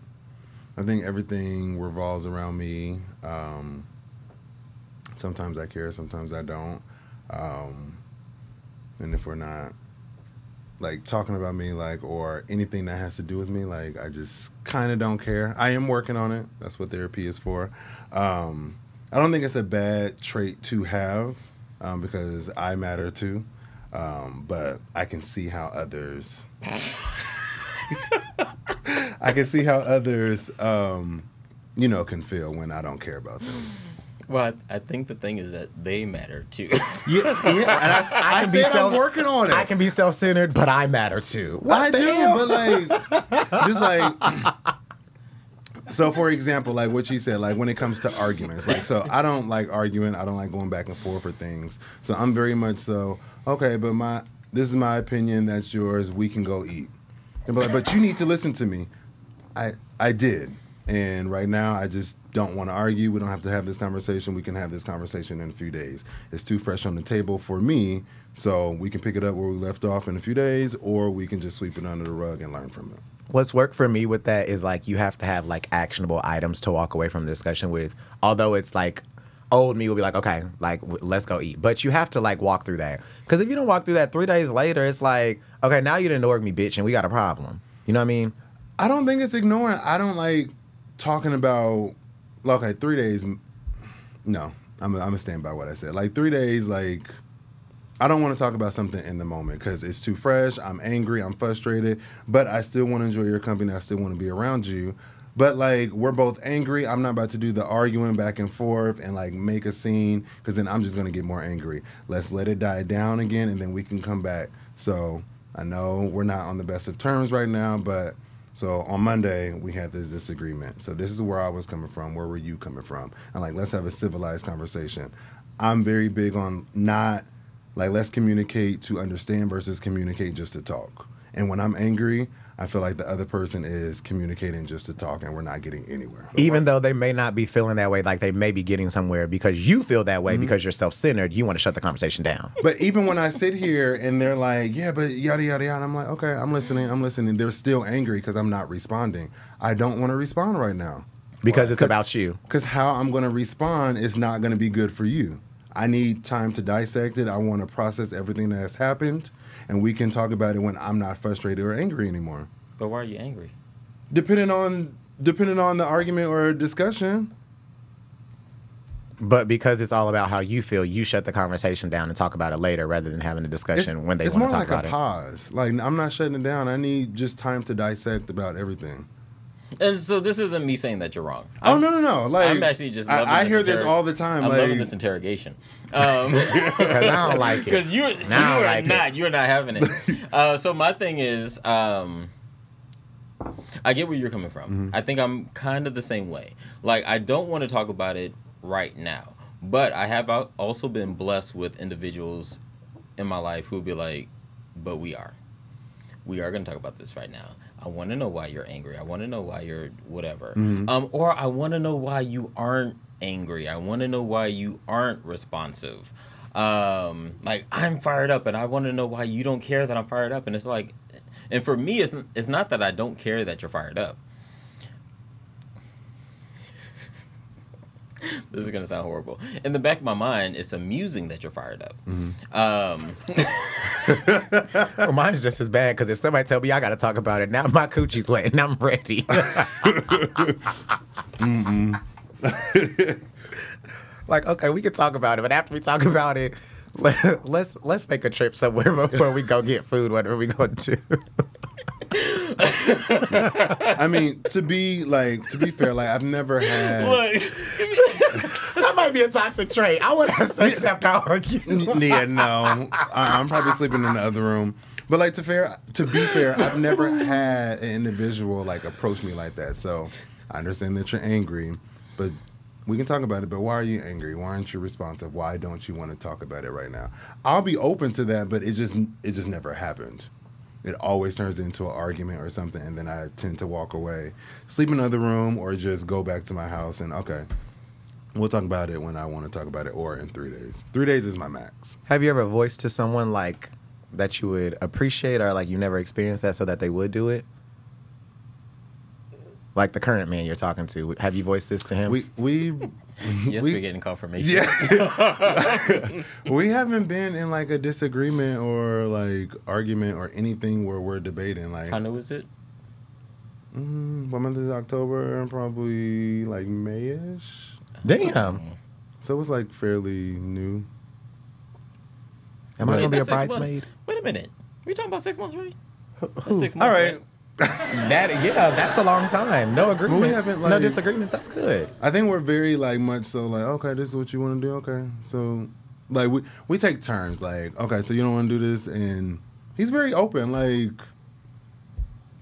I think everything revolves around me. Um, sometimes I care, sometimes I don't. Um, and if we're not, like, talking about me, like, or anything that has to do with me, like, I just kind of don't care. I am working on it. That's what therapy is for. Um, I don't think it's a bad trait to have um, because I matter too, um, but I can see how others... I can see how others, um, you know, can feel when I don't care about them. Well, I, I think the thing is that they matter too. yeah, yeah. And I, I, I can be self, I'm working on it. I can be self-centered, but I matter too. What I do, but like, just like. So, for example, like what she said, like when it comes to arguments, like so, I don't like arguing. I don't like going back and forth for things. So I'm very much so okay, but my this is my opinion. That's yours. We can go eat. And be like, but you need to listen to me. I I did. And right now, I just don't want to argue. We don't have to have this conversation. We can have this conversation in a few days. It's too fresh on the table for me, so we can pick it up where we left off in a few days, or we can just sweep it under the rug and learn from it. What's worked for me with that is, like, you have to have, like, actionable items to walk away from the discussion with, although it's, like, old me will be like, okay, like, w let's go eat. But you have to, like, walk through that. Because if you don't walk through that three days later, it's like, okay, now you didn't ignore me, bitch, and we got a problem. You know what I mean? I don't think it's ignoring. I don't like talking about, like, okay, three days. No, I'm going to stand by what I said. Like, three days, like, I don't want to talk about something in the moment because it's too fresh. I'm angry. I'm frustrated. But I still want to enjoy your company. I still want to be around you. But, like, we're both angry. I'm not about to do the arguing back and forth and, like, make a scene because then I'm just going to get more angry. Let's let it die down again, and then we can come back. So I know we're not on the best of terms right now, but... So on Monday, we had this disagreement. So this is where I was coming from. Where were you coming from? And, like, let's have a civilized conversation. I'm very big on not, like, let's communicate to understand versus communicate just to talk. And when I'm angry, I feel like the other person is communicating just to talk and we're not getting anywhere. Even though they may not be feeling that way, like they may be getting somewhere because you feel that way, mm-hmm. because you're self-centered, you want to shut the conversation down. But even when I sit here and they're like, yeah, but yada, yada, yada, I'm like, okay, I'm listening, I'm listening. They're still angry because I'm not responding. I don't want to respond right now. Because it's about you. Because how I'm going to respond is not going to be good for you. I need time to dissect it. I want to process everything that has happened. And we can talk about it when I'm not frustrated or angry anymore. But why are you angry? Depending on depending on the argument or discussion. But because it's all about how you feel, you shut the conversation down and talk about it later rather than having a discussion it's, when they want to talk like about it. It's more like a pause. Like, I'm not shutting it down. I need just time to dissect about everything. And so this isn't me saying that you're wrong. I'm, oh, no, no, no. Like, I'm actually just loving I, I this hear this all the time. I'm like, loving this interrogation. Because um, I don't like it. Because you, you are like not. It. You're not having it. Uh, so my thing is, um, I get where you're coming from. Mm-hmm. I think I'm kind of the same way. Like, I don't want to talk about it right now. But I have also been blessed with individuals in my life who be like, but we are. We are going to talk about this right now. I want to know why you're angry. I want to know why you're whatever. Mm-hmm. um, or I want to know why you aren't angry. I want to know why you aren't responsive. Um, like, I'm fired up, and I want to know why you don't care that I'm fired up. And it's like, and for me, it's, it's not that I don't care that you're fired up. This is going to sound horrible. In the back of my mind, it's amusing that you're fired up. Mm-hmm. um, well, mine's just as bad, because if somebody tell me I got to talk about it, now my coochie's wet and I'm ready. Mm-mm. Like, okay, we can talk about it, but after we talk about it, let, let's let's make a trip somewhere before we go get food, whatever we going to. I mean, to be like, to be fair, like I've never had. Look, that might be a toxic trait. I would have sex after I argue. Yeah, no, I'm probably sleeping in the other room. But like to fair, to be fair, I've never had an individual like approach me like that. So I understand that you're angry, but we can talk about it. But why are you angry? Why aren't you responsive? Why don't you want to talk about it right now? I'll be open to that, but it just it just never happened. It always turns into an argument or something, and then I tend to walk away, sleep in another room, or just go back to my house and, okay, we'll talk about it when I want to talk about it, or in three days. Three days is my max. Have you ever voiced to someone, like, that you would appreciate, or, like, you never experienced that, so that they would do it? Like the current man you're talking to, have you voiced this to him? We we yes, we, we're getting confirmation. Yeah. We haven't been in like a disagreement or like argument or anything where we're debating. Like, how new is it? Mm, what month is October? Probably like May-ish. Damn. So it's like fairly new. Am I gonna be a bridesmaid? Wait a minute. We're talking about six months, right? That's six months. All right. Right? That, yeah, that's a long time. No agreements, like, no disagreements. That's good. I think we're very like much so like, okay, this is what you want to do. Okay, so like we we take turns. Like, okay, so you don't want to do this, and he's very open. Like,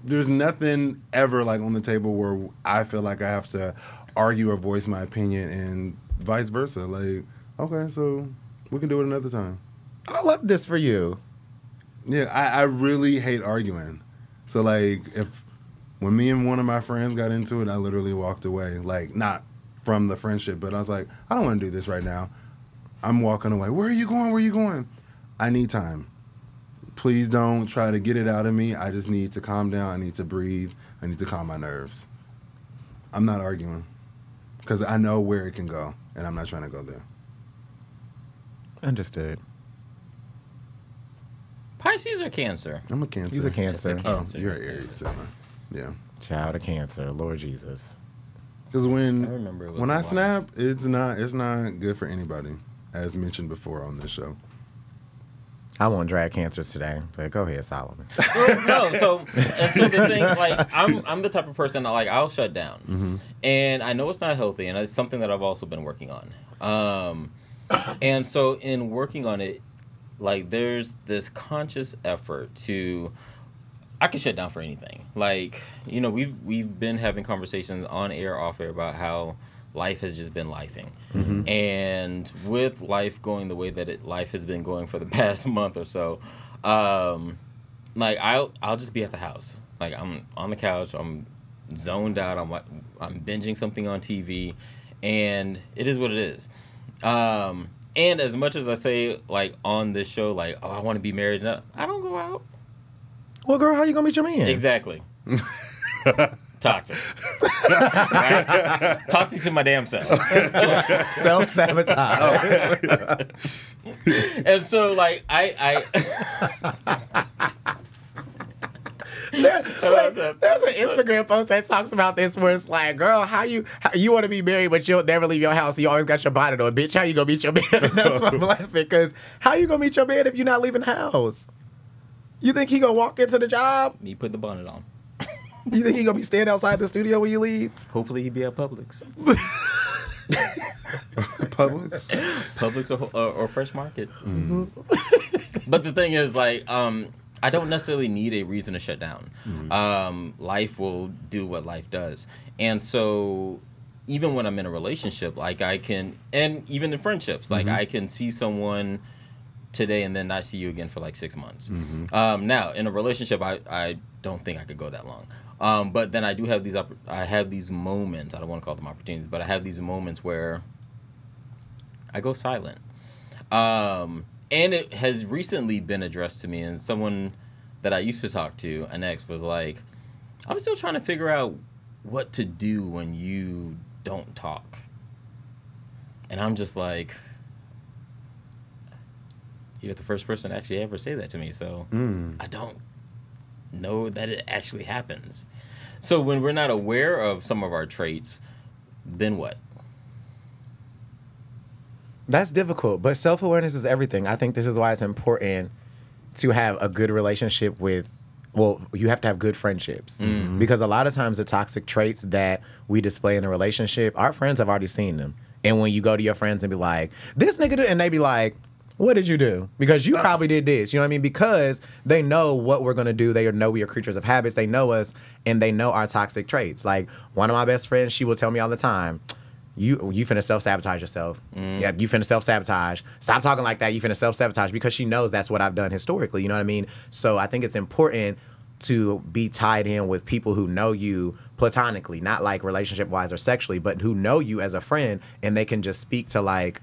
there's nothing ever like on the table where I feel like I have to argue or voice my opinion, and vice versa. Like, okay, so we can do it another time. I love this for you. Yeah, I, I really hate arguing. So, like, if when me and one of my friends got into it, I literally walked away. Like, not from the friendship, but I was like, I don't want to do this right now. I'm walking away. Where are you going? Where are you going? I need time. Please don't try to get it out of me. I just need to calm down. I need to breathe. I need to calm my nerves. I'm not arguing because I know where it can go, and I'm not trying to go there. Understood. Pisces or Cancer? I'm a Cancer. He's a Cancer. Yes, a Cancer. Oh, you're an Aries, so yeah. Child of Cancer, Lord Jesus. Because when I remember it was when I snap, it's not it's not good for anybody, as mentioned before on this show. I won't drag Cancers today, but go ahead, Solomon. Well, no, so and so the thing, like, I'm I'm the type of person that, like, I'll shut down, mm-hmm. and I know it's not healthy, and it's something that I've also been working on. Um, and so in working on it. Like, there's this conscious effort to, I can shut down for anything. Like, you know, we've we've been having conversations on air, off air about how life has just been lifing. Mm-hmm. And with life going the way that it, life has been going for the past month or so, um, like, I'll, I'll just be at the house. Like, I'm on the couch, I'm zoned out, I'm, I'm binging something on T V, and it is what it is. Um... And as much as I say, like, on this show, like, oh, I want to be married, and I don't go out. Well, girl, how you going to meet your man? Exactly. Toxic. Right? Toxic to my damn self. Self-sabotage. Oh. And so, like, I... I There, like, there's an Instagram post that talks about this where it's like, girl, how you how, you want to be married, but you'll never leave your house. You always got your bonnet on. Bitch, how you going to meet your man? And that's why I'm laughing, because how you going to meet your man if you're not leaving the house? You think he going to walk into the job? You put the bonnet on. You think he going to be standing outside the studio when you leave? Hopefully he be at Publix. Publix? Publix or, or, or Fresh Market. Mm-hmm. But the thing is, like... um. I don't necessarily need a reason to shut down. Mm-hmm. Um, life will do what life does. And so even when I'm in a relationship, like I can, and even in friendships, like mm-hmm. I can see someone today and then not see you again for like six months. Mm-hmm. Um, now in a relationship, I, I don't think I could go that long. Um, but then I do have these, I have these moments, I don't want to call them opportunities, but I have these moments where I go silent. Um, And it has recently been addressed to me, and someone that I used to talk to, an ex, was like, I'm still trying to figure out what to do when you don't talk. And I'm just like, you're the first person to actually ever say that to me, so mm. I don't know that it actually happens. So when we're not aware of some of our traits, then what? That's difficult, but self-awareness is everything. I think this is why it's important to have a good relationship with, well, you have to have good friendships. Mm-hmm. Because a lot of times the toxic traits that we display in a relationship, our friends have already seen them. And when you go to your friends and be like, this nigga do, and they be like, what did you do? Because you probably did this, you know what I mean? Because they know what we're gonna do. They know we are creatures of habits. They know us, and they know our toxic traits. Like, one of my best friends, she will tell me all the time, you you finna self-sabotage yourself. Mm. Yeah, you finna self-sabotage. Stop talking like that. You finna self-sabotage, because she knows that's what I've done historically. You know what I mean? So I think it's important to be tied in with people who know you platonically, not like relationship-wise or sexually, but who know you as a friend, and they can just speak to, like,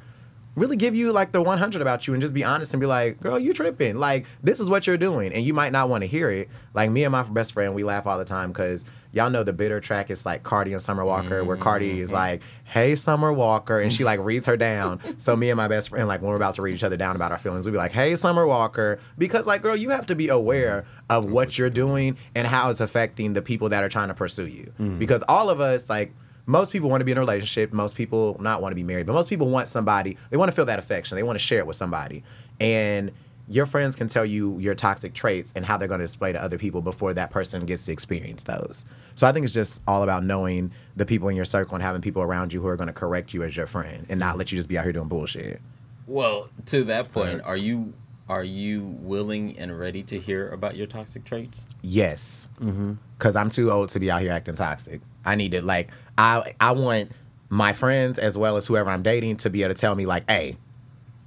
really give you like the one hundred about you and just be honest and be like, girl, you tripping. Like, this is what you're doing. And you might not want to hear it. Like, me and my best friend, we laugh all the time because y'all know the bitter track is like Cardi and Summer Walker, mm-hmm. where Cardi is like, hey, Summer Walker. And she like reads her down. So me and my best friend, like when we're about to read each other down about our feelings, we'd be like, hey, Summer Walker. Because like, girl, you have to be aware of what you're doing and how it's affecting the people that are trying to pursue you. Mm-hmm. Because all of us, like, most people want to be in a relationship. Most people not want to be married, but most people want somebody. They want to feel that affection. They want to share it with somebody. And your friends can tell you your toxic traits and how they're going to display to other people before that person gets to experience those. So I think it's just all about knowing the people in your circle and having people around you who are going to correct you as your friend and not let you just be out here doing bullshit. Well, to that point, Thanks. are you are you willing and ready to hear about your toxic traits? Yes, because mm-hmm. I'm too old to be out here acting toxic. I need it. Like, I I want my friends as well as whoever I'm dating to be able to tell me, like, hey,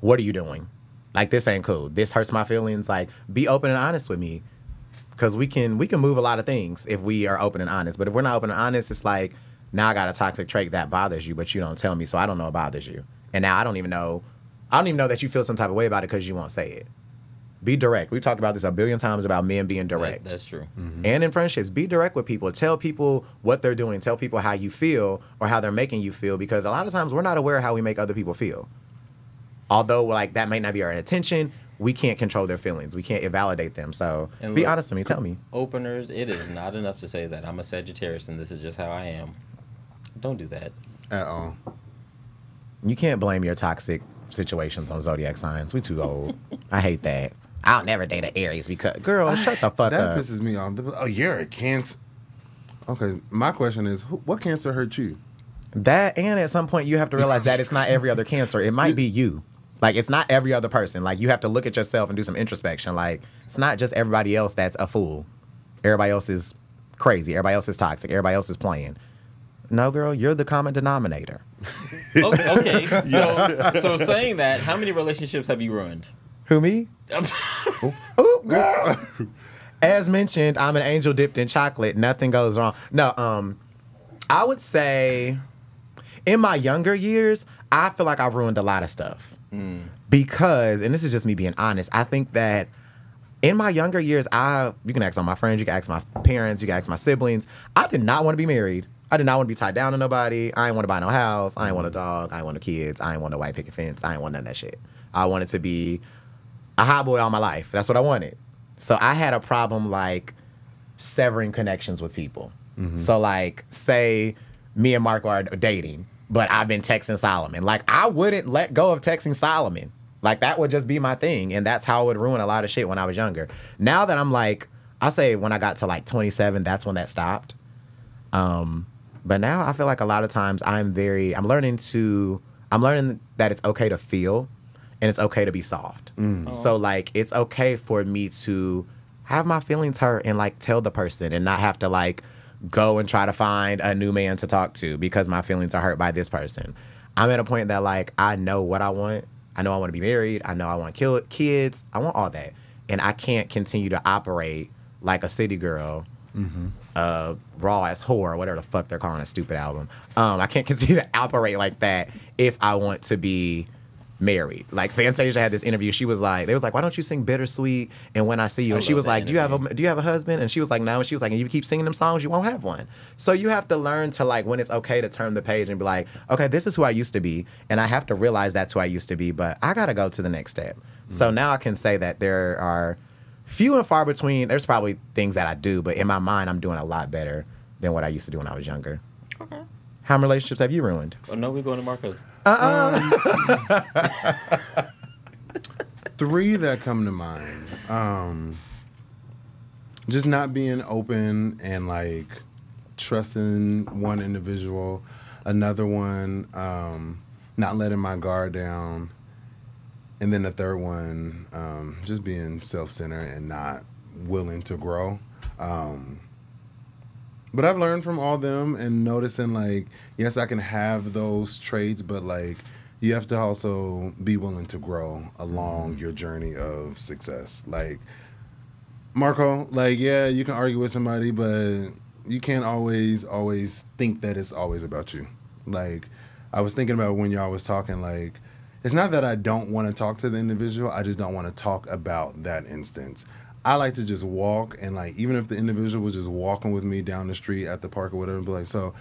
what are you doing? Like, this ain't cool. This hurts my feelings. Like, be open and honest with me, because we can we can move a lot of things if we are open and honest. But if we're not open and honest, it's like, now I got a toxic trait that bothers you, but you don't tell me, so I don't know it bothers you. And now I don't even know. I don't even know that you feel some type of way about it because you won't say it. Be direct. We've talked about this a billion times about men being direct. That, that's true. Mm-hmm. And in friendships, be direct with people. Tell people what they're doing. Tell people how you feel or how they're making you feel, because a lot of times we're not aware of how we make other people feel. Although, like, that might not be our intention, we can't control their feelings. We can't invalidate them. So and be look, honest with me. Tell me. Openers, it is not enough to say that I'm a Sagittarius and this is just how I am. Don't do that. Uh-oh. You can't blame your toxic situations on zodiac signs. We too old. I hate that. I'll never date an Aries because, girl, shut the fuck that up. That pisses me off. Oh, you're a Cancer. Okay, my question is, who, what Cancer hurt you? That, and at some point you have to realize that it's not every other Cancer. It might be you. Like, it's not every other person. Like, you have to look at yourself and do some introspection. Like, it's not just everybody else that's a fool. Everybody else is crazy. Everybody else is toxic. Everybody else is playing. No, girl, you're the common denominator. Okay, okay. So, so saying that, how many relationships have you ruined? Who, me? Ooh, girl. As mentioned, I'm an angel dipped in chocolate. Nothing goes wrong. No, um, I would say in my younger years, I feel like I've ruined a lot of stuff. Mm. Because, and this is just me being honest, I think that in my younger years, I you can ask all my friends, you can ask my parents, you can ask my siblings, I did not want to be married. I did not want to be tied down to nobody. I didn't want to buy no house. I didn't want a dog. I didn't want no kids. I didn't want no white picket fence. I didn't want none of that shit. I wanted to be a hot boy all my life. That's what I wanted. So I had a problem, like, severing connections with people. Mm-hmm. So, like, say me and Marco are dating, but I've been texting Solomon. Like, I wouldn't let go of texting Solomon. Like, that would just be my thing. And that's how it would ruin a lot of shit when I was younger. Now that I'm, like, I say when I got to, like, twenty-seven, that's when that stopped. Um... But now I feel like a lot of times I'm very, I'm learning to, I'm learning that it's okay to feel and it's okay to be soft. Mm. So, like, it's okay for me to have my feelings hurt and, like, tell the person and not have to, like, go and try to find a new man to talk to because my feelings are hurt by this person. I'm at a point that, like, I know what I want. I know I want to be married. I know I want kids. I want all that. And I can't continue to operate like a city girl. Mm-hmm. Uh, Raw Ass Whore, whatever the fuck they're calling a stupid album. Um, I can't continue to operate like that if I want to be married. Like, Fantasia had this interview. She was like, they was like, why don't you sing Bittersweet and When I See You? And she was like, do you have a do you have a husband? And she was like, no. And she was like, and you keep singing them songs, you won't have one. So you have to learn to, like, when it's okay to turn the page and be like, okay, this is who I used to be, and I have to realize that's who I used to be, but I gotta go to the next step. Mm-hmm. So now I can say that there are few and far between. There's probably things that I do, but in my mind, I'm doing a lot better than what I used to do when I was younger. Okay. How many relationships have you ruined? Oh, no, we're going to Marco's. Uh-uh. Um, three that come to mind. Um, just not being open and, like, trusting one individual. Another one, um, not letting my guard down. And then the third one, um, just being self-centered and not willing to grow. Um, But I've learned from all them and noticing, like, yes, I can have those traits, but, like, you have to also be willing to grow along your journey of success. Like, Marco, like, yeah, you can argue with somebody, but you can't always, always think that it's always about you. Like, I was thinking about when y'all was talking, like, it's not that I don't want to talk to the individual. I just don't want to talk about that instance. I like to just walk, and, like, even if the individual was just walking with me down the street at the park or whatever, and be like, so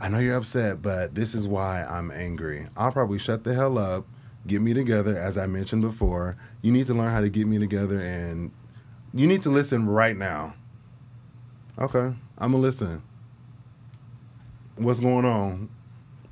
I know you're upset, but this is why I'm angry. I'll probably shut the hell up, get me together, as I mentioned before. You need to learn how to get me together, and you need to listen right now. Okay, I'm going to listen. What's going on?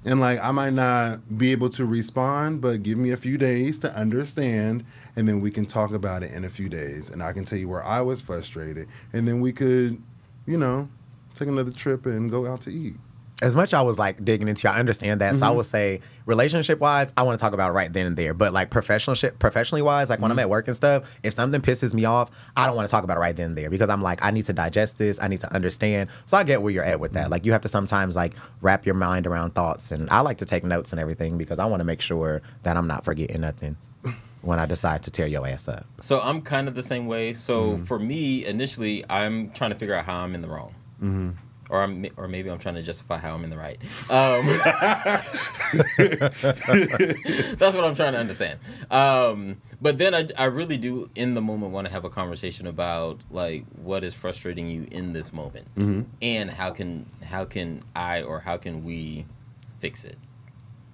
And, like, I might not be able to respond, but give me a few days to understand, and then we can talk about it in a few days. And I can tell you where I was frustrated. And then we could, you know, take another trip and go out to eat. As much I was, like, digging into you, I understand that. Mm-hmm. So I would say relationship-wise, I want to talk about it right then and there. But, like, professionalship, professionally-wise, like, mm-hmm. when I'm at work and stuff, if something pisses me off, I don't want to talk about it right then and there because I'm like, I need to digest this. I need to understand. So I get where you're at with that. Mm-hmm. Like, you have to sometimes, like, wrap your mind around thoughts. And I like to take notes and everything because I want to make sure that I'm not forgetting nothing when I decide to tear your ass up. So I'm kind of the same way. So mm-hmm. for me, initially, I'm trying to figure out how I'm in the wrong. Mm-hmm. Or, I'm, or maybe I'm trying to justify how I'm in the right. Um, that's what I'm trying to understand. Um, but then I, I really do, in the moment, want to have a conversation about, like, what is frustrating you in this moment? Mm-hmm. And how can, how can I or how can we fix it?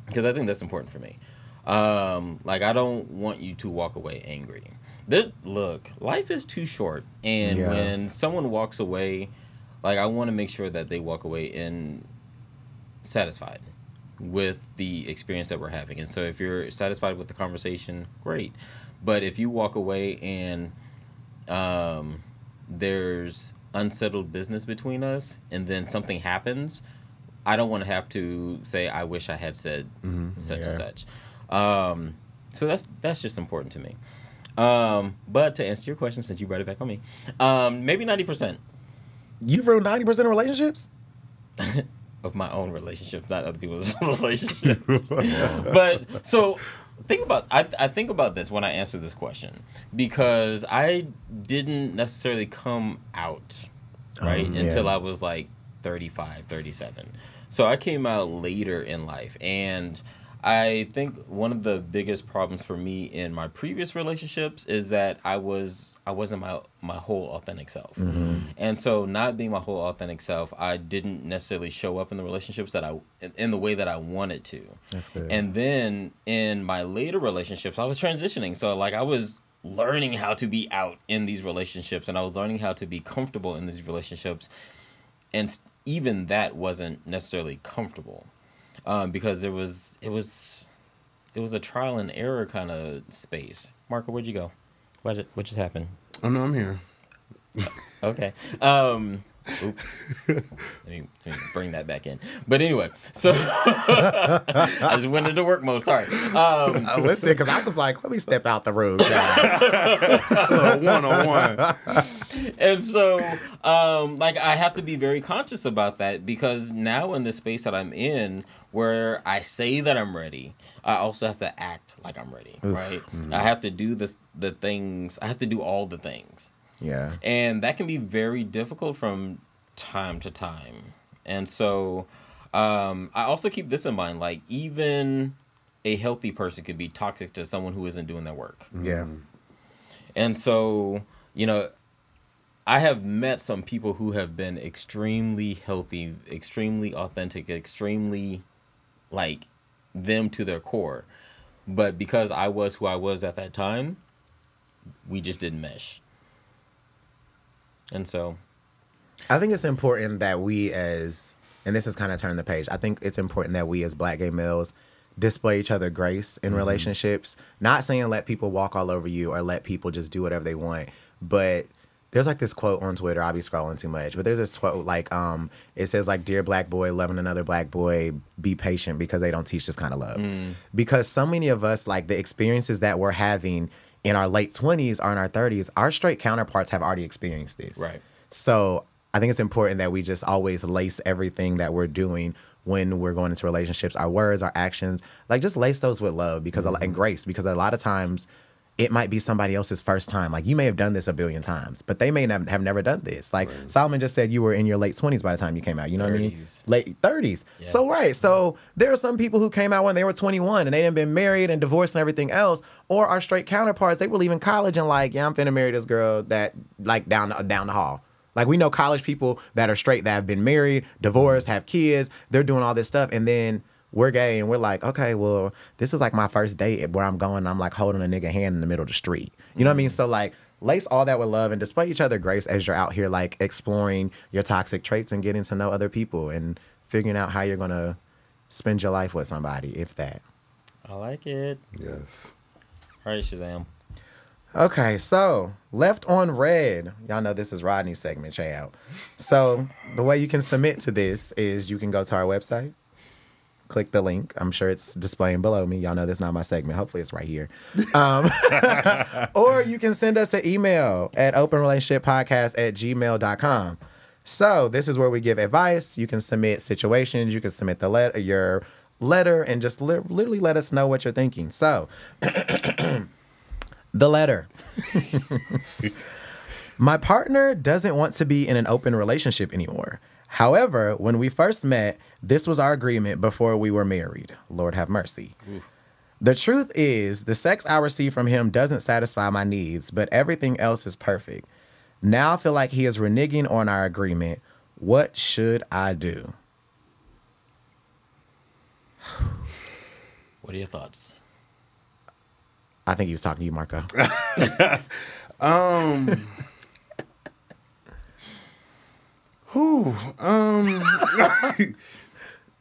Because I think that's important for me. Um, like, I don't want you to walk away angry. There, look, life is too short. And yeah. when someone walks away... Like, I want to make sure that they walk away in satisfied with the experience that we're having. And so if you're satisfied with the conversation, great. But if you walk away and um, there's unsettled business between us and then something happens, I don't want to have to say, I wish I had said mm-hmm. such yeah. and such. Um, so that's, that's just important to me. Um, but to answer your question, since you brought it back on me, um, maybe ninety percent. You've ruined ninety percent of relationships? Of my own relationships, not other people's relationships. But so think about, I, I think about this when I answer this question, because I didn't necessarily come out, right, um, yeah. until I was like thirty-five, thirty-seven. So I came out later in life. And I think one of the biggest problems for me in my previous relationships is that I was I wasn't my my whole authentic self. Mm-hmm. And so not being my whole authentic self, I didn't necessarily show up in the relationships that I in the way that I wanted to. That's good. And then in my later relationships, I was transitioning. So like I was learning how to be out in these relationships and I was learning how to be comfortable in these relationships. And even that wasn't necessarily comfortable. Um, because there was it was it was a trial and error kind of space. Marco, where'd you go? What did, what just happened? Oh no, I'm here. Okay. Um, oops. let, me, let me bring that back in. But anyway, so I just went into work mode. Sorry. Um, uh, listen, because I was like, let me step out the room. One on one. And so, um, like, I have to be very conscious about that because now in the space that I'm in, where I say that I'm ready, I also have to act like I'm ready, Oof, right? Mm-hmm. I have to do this, the things, I have to do all the things. Yeah. And that can be very difficult from time to time. And so um, I also keep this in mind, like even a healthy person could be toxic to someone who isn't doing their work. Yeah. And so, you know, I have met some people who have been extremely healthy, extremely authentic, extremely like them to their core. But because I was who I was at that time, we just didn't mesh. And so I think it's important that we as, and this is kind of turning the page, I think it's important that we as black gay males display each other grace in mm-hmm. relationships, not saying let people walk all over you or let people just do whatever they want. But there's like this quote on Twitter, I'll be scrolling too much, but there's this quote like, um, it says like, dear black boy, loving another black boy, be patient because they don't teach this kind of love. Mm. Because so many of us, like the experiences that we're having in our late twenties or in our thirties, our straight counterparts have already experienced this. Right. So I I think it's important that we just always lace everything that we're doing when we're going into relationships, our words, our actions, like just lace those with love because mm-hmm. and grace, because a lot of times it might be somebody else's first time. Like you may have done this a billion times, but they may not have never done this. Like right. Solomon just said you were in your late twenties by the time you came out, you know thirties. What I mean? Late thirties. Yeah. So right, so there are some people who came out when they were twenty-one and they done been married and divorced and everything else, or our straight counterparts, they were leaving college and like, yeah, I'm finna marry this girl that like down, down the hall. Like we know college people that are straight that have been married, divorced, have kids, they're doing all this stuff and then we're gay and we're like, okay, well, this is like my first date where I'm going and I'm like holding a nigga hand in the middle of the street. You know what I mean? So like lace all that with love and display each other grace as you're out here like exploring your toxic traits and getting to know other people and figuring out how you're going to spend your life with somebody, if that. I like it. Yes. All right, Shazam. Okay, so left on red. Y'all know this is Rodney's segment, check out. So the way you can submit to this is you can go to our website. Click the link. I'm sure it's displaying below me. Y'all know that's not my segment. Hopefully it's right here. Um, or you can send us an email at open relationship podcast at gmail dot com. So this is where we give advice. You can submit situations. You can submit the let your letter and just li literally let us know what you're thinking. So the letter. My partner doesn't want to be in an open relationship anymore. However, when we first met, this was our agreement before we were married. Lord have mercy. Ooh. The truth is, the sex I receive from him doesn't satisfy my needs, but everything else is perfect. Now I feel like he is reneging on our agreement. What should I do? What are your thoughts? I think he was talking to you, Marco. um... Who? Um,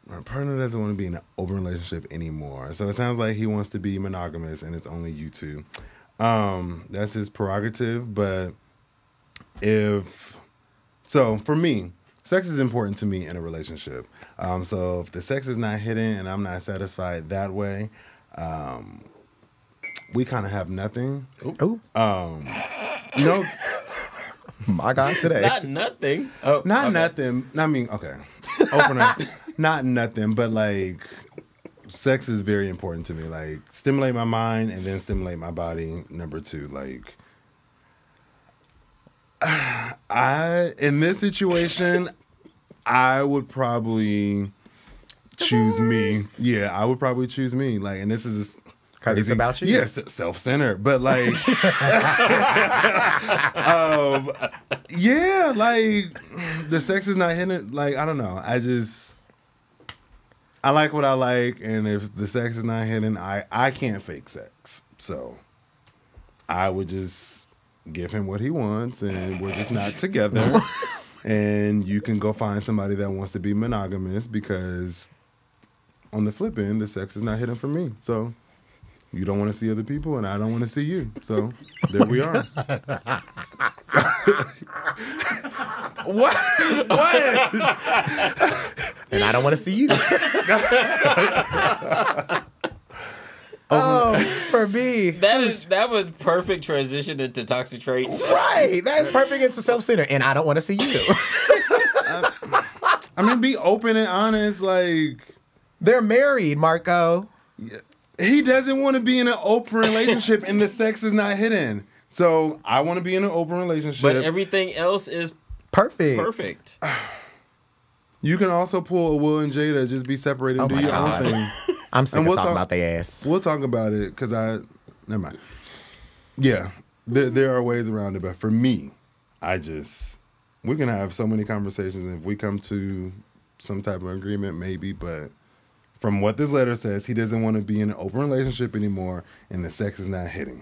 my partner doesn't want to be in an open relationship anymore. So it sounds like he wants to be monogamous and it's only you two. Um, that's his prerogative. But if, so for me, sex is important to me in a relationship. Um, so if the sex is not hidden and I'm not satisfied that way, um, we kind of have nothing. Ooh. Um, no. My God, today. Not nothing. Oh, not okay. nothing. I mean, okay. Open up. Not nothing, but like, sex is very important to me. Like, stimulate my mind and then stimulate my body. Number two, like, I in this situation, I would probably choose me. Yeah, I would probably choose me. Like, and this is. It's about you? Yes, self-centered. But like, um, yeah, like the sex is not hidden. Like, I don't know. I just, I like what I like. And if the sex is not hidden, I, I can't fake sex. So I would just give him what he wants and we're just not together. And you can go find somebody that wants to be monogamous because on the flip end, the sex is not hidden for me. So. You don't want to see other people, and I don't want to see you. So there we are. What? What? And I don't want to see you. Oh, for me, that is that was perfect transition into toxic traits. Right, that is perfect into self-centered, and I don't want to see you. I, I mean, be open and honest. Like they're married, Marco. Yeah. He doesn't want to be in an open relationship and the sex is not hidden. So I want to be in an open relationship. But everything else is perfect. Perfect. You can also pull a Will and Jada, just be separated and oh do your God. Own thing. I'm sick and of we'll talking talk, about their ass. We'll talk about it because I, never mind. Yeah, there, there are ways around it. But for me, I just, we can have so many conversations. And if we come to some type of agreement, maybe, but. From what this letter says, he doesn't want to be in an open relationship anymore, and the sex is not hitting.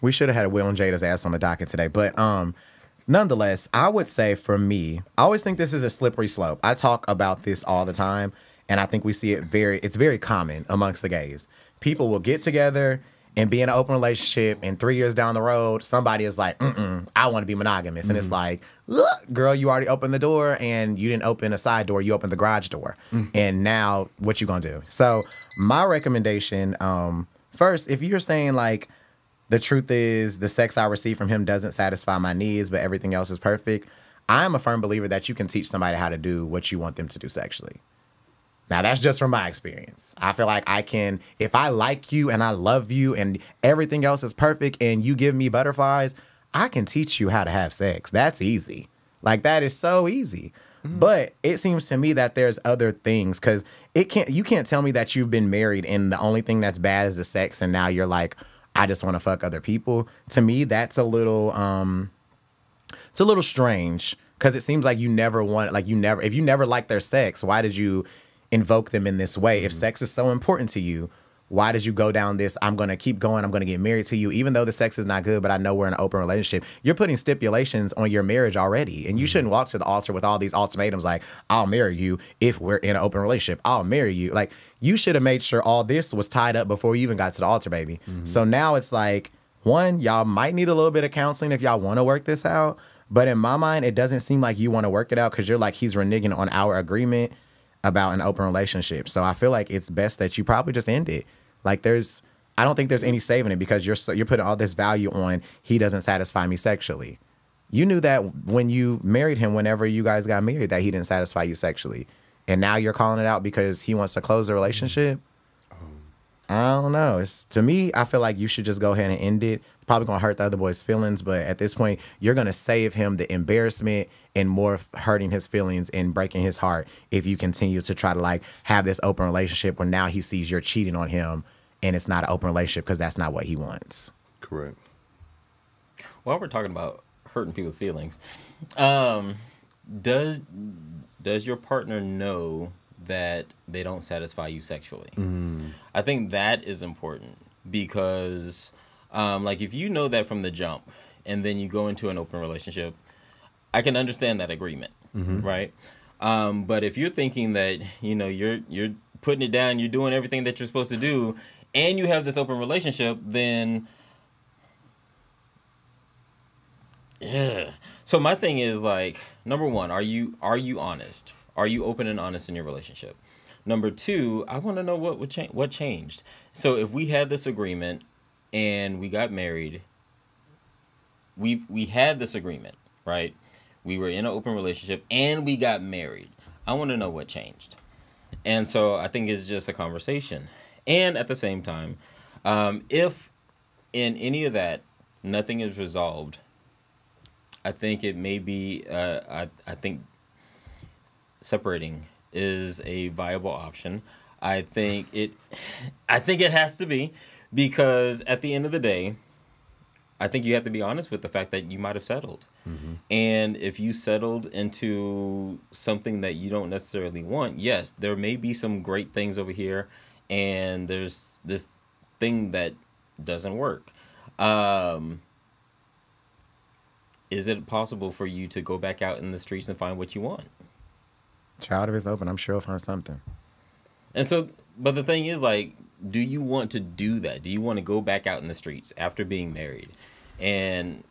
We should have had a Will and Jada's ass on the docket today. But um, nonetheless, I would say for me, I always think this is a slippery slope. I talk about this all the time, and I think we see it very, it's very common amongst the gays. People will get together and be in an open relationship, and three years down the road, somebody is like, mm-mm, I want to be monogamous. Mm-hmm. And it's like, look, girl, you already opened the door, and you didn't open a side door. You opened the garage door. Mm-hmm. And now what you going to do? So my recommendation, um, first, if you're saying, like, the truth is the sex I receive from him doesn't satisfy my needs, but everything else is perfect, I'm a firm believer that you can teach somebody how to do what you want them to do sexually. Now, that's just from my experience. I feel like I can, if I like you and I love you and everything else is perfect and you give me butterflies, I can teach you how to have sex. That's easy. Like, that is so easy. Mm-hmm. But it seems to me that there's other things, because it can't, you can't tell me that you've been married and the only thing that's bad is the sex, and now you're like, I just want to fuck other people. To me, that's a little, um, it's a little strange, because it seems like you never want, like you never, if you never liked their sex, why did you invoke them in this way? Mm-hmm. If sex is so important to you, why did you go down this, I'm going to keep going, I'm going to get married to you, even though the sex is not good, but I know we're in an open relationship? You're putting stipulations on your marriage already, and you mm-hmm. shouldn't walk to the altar with all these ultimatums like, I'll marry you if we're in an open relationship. I'll marry you. Like, you should have made sure all this was tied up before you even got to the altar, baby. Mm-hmm. So now it's like, one, y'all might need a little bit of counseling if y'all want to work this out, but in my mind, it doesn't seem like you want to work it out, because you're like, he's reneging on our agreement about an open relationship. So I feel like it's best that you probably just end it. Like, there's, I don't think there's any saving it, because you're so, you're putting all this value on, he doesn't satisfy me sexually. You knew that when you married him, whenever you guys got married, that he didn't satisfy you sexually. And now you're calling it out because he wants to close the relationship? I don't know. It's, to me, I feel like you should just go ahead and end it. It's probably going to hurt the other boy's feelings, but at this point, you're going to save him the embarrassment and more hurting his feelings and breaking his heart if you continue to try to, like, have this open relationship where now he sees you're cheating on him and it's not an open relationship, because that's not what he wants. Correct. While we're talking about hurting people's feelings, um, does does your partner know that they don't satisfy you sexually? Mm. I think that is important, because um, like, if you know that from the jump and then you go into an open relationship, I can understand that agreement, mm-hmm. right? Um, but if you're thinking that, you know, you're you're putting it down, you're doing everything that you're supposed to do, and you have this open relationship, then yeah. So my thing is, like, number one, are you are you honest? Are you open and honest in your relationship? Number two, I want to know what would cha- what changed. So if we had this agreement and we got married, we we had this agreement, right? We were in an open relationship and we got married. I want to know what changed. And so I think it's just a conversation. And at the same time, um, if in any of that nothing is resolved, I think it may be, uh, I, I think, separating is a viable option. I think it I think it has to be, because at the end of the day, I think you have to be honest with the fact that you might have settled. Mm-hmm. And if you settled into something that you don't necessarily want, yes, there may be some great things over here, and there's this thing that doesn't work. Um, is it possible for you to go back out in the streets and find what you want? Child of his open, I'm sure I'll find something. And so, but the thing is, like, do you want to do that? Do you want to go back out in the streets after being married and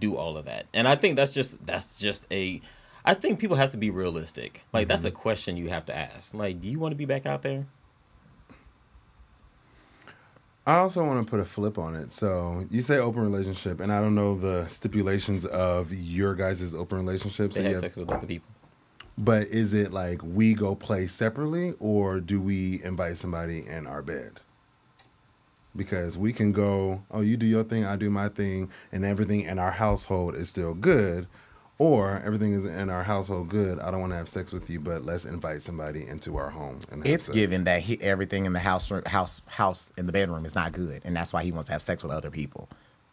do all of that? And I think that's just, that's just a, I think people have to be realistic. Like, mm-hmm. that's a question you have to ask. Like, do you want to be back out there? I also want to put a flip on it. So you say open relationship, and I don't know the stipulations of your guys' open relationships. They so have, have sex with other people. But is it like we go play separately, or do we invite somebody in our bed? Because we can go, oh, you do your thing, I do my thing, and everything in our household is still good. Or everything is in our household good, I don't want to have sex with you, but let's invite somebody into our home. And have it's sex. Given that he, everything in the house, house, house in the bedroom is not good, and that's why he wants to have sex with other people.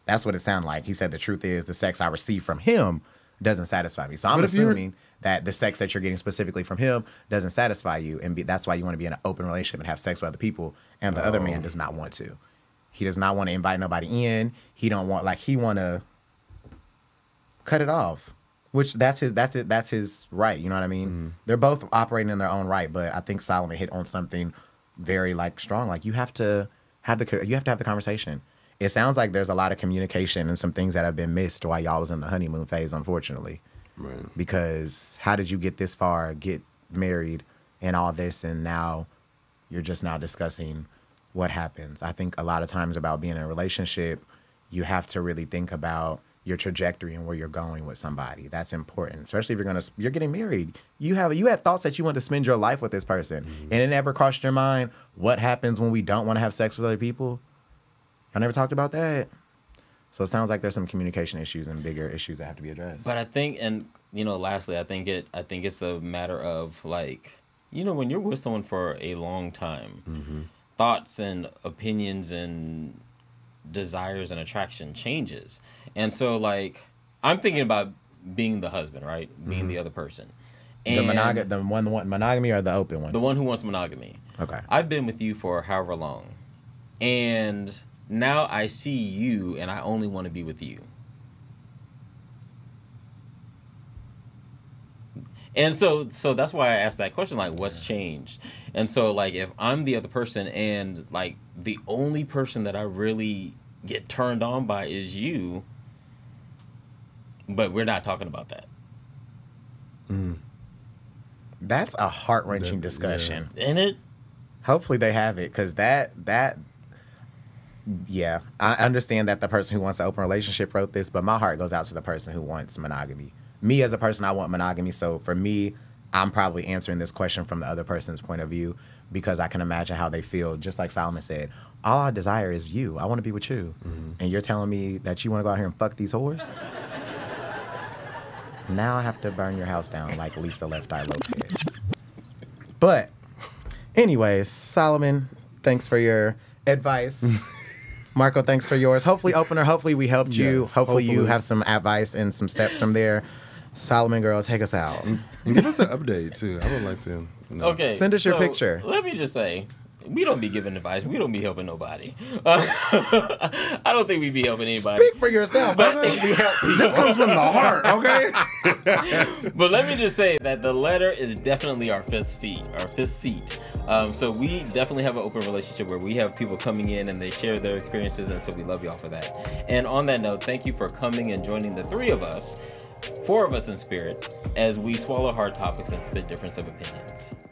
That's what it sounded like. He said the truth is the sex I receive from him doesn't satisfy me. So I'm assuming that the sex that you're getting specifically from him doesn't satisfy you, and be, that's why you want to be in an open relationship and have sex with other people, and the oh. other man does not want to. He does not want to invite nobody in. He don't want, like, he want to cut it off, which that's his that's it that's his right. You know what I mean? Mm-hmm. They're both operating in their own right, but I think Solomon hit on something very, like, strong. Like, you have to have the you have to have the conversation. It sounds like there's a lot of communication and some things that have been missed while y'all was in the honeymoon phase, unfortunately. Right. Because how did you get this far, get married and all this, and now you're just now discussing what happens? I think a lot of times about being in a relationship, you have to really think about your trajectory and where you're going with somebody. That's important, especially if you're gonna you're getting married. You have you had thoughts that you want to spend your life with this person, mm-hmm. and it never crossed your mind what happens when we don't want to have sex with other people. I never talked about that. So it sounds like there's some communication issues and bigger issues that have to be addressed. But I think, and you know, lastly, I think it I think it's a matter of like, you know, when you're with someone for a long time, mm-hmm. thoughts and opinions and desires and attraction changes. And so like, I'm thinking about being the husband, right? Being mm-hmm. the other person. And the monog the one, the one monogamy or the open one? The one who wants monogamy. Okay. I've been with you for however long. And now I see you and I only want to be with you. And so so that's why I asked that question, like, what's changed? And so, like, if I'm the other person and, like, the only person that I really get turned on by is you, but we're not talking about that. Mm. That's a heart-wrenching discussion. Yeah. Isn't it? Hopefully they have it, because that, that... Yeah, I understand that the person who wants an open relationship wrote this, but my heart goes out to the person who wants monogamy. Me as a person, I want monogamy. So for me, I'm probably answering this question from the other person's point of view because I can imagine how they feel. Just like Solomon said, all I desire is you. I want to be with you. Mm-hmm. And you're telling me that you want to go out here and fuck these whores? Now I have to burn your house down like Lisa Left Eye Lopez. But anyways, Solomon, thanks for your advice. Marco, thanks for yours. Hopefully, opener, hopefully we helped you. Yes, hopefully, hopefully you have some advice and some steps from there. Solomon girl, take us out. And give us an update, too. I would like to. You know. Okay. Send us so, your picture. Let me just say, we don't be giving advice. We don't be helping nobody. Uh, I don't think we be helping anybody. Speak for yourself. But I think we help people. This comes from the heart, okay? But let me just say that the letter is definitely our fifth seat. Our fifth seat. Um, so we definitely have an open relationship where we have people coming in and they share their experiences, and so we love y'all for that. And on that note, thank you for coming and joining the three of us, four of us in spirit, as we swallow hard topics and spit difference of opinions.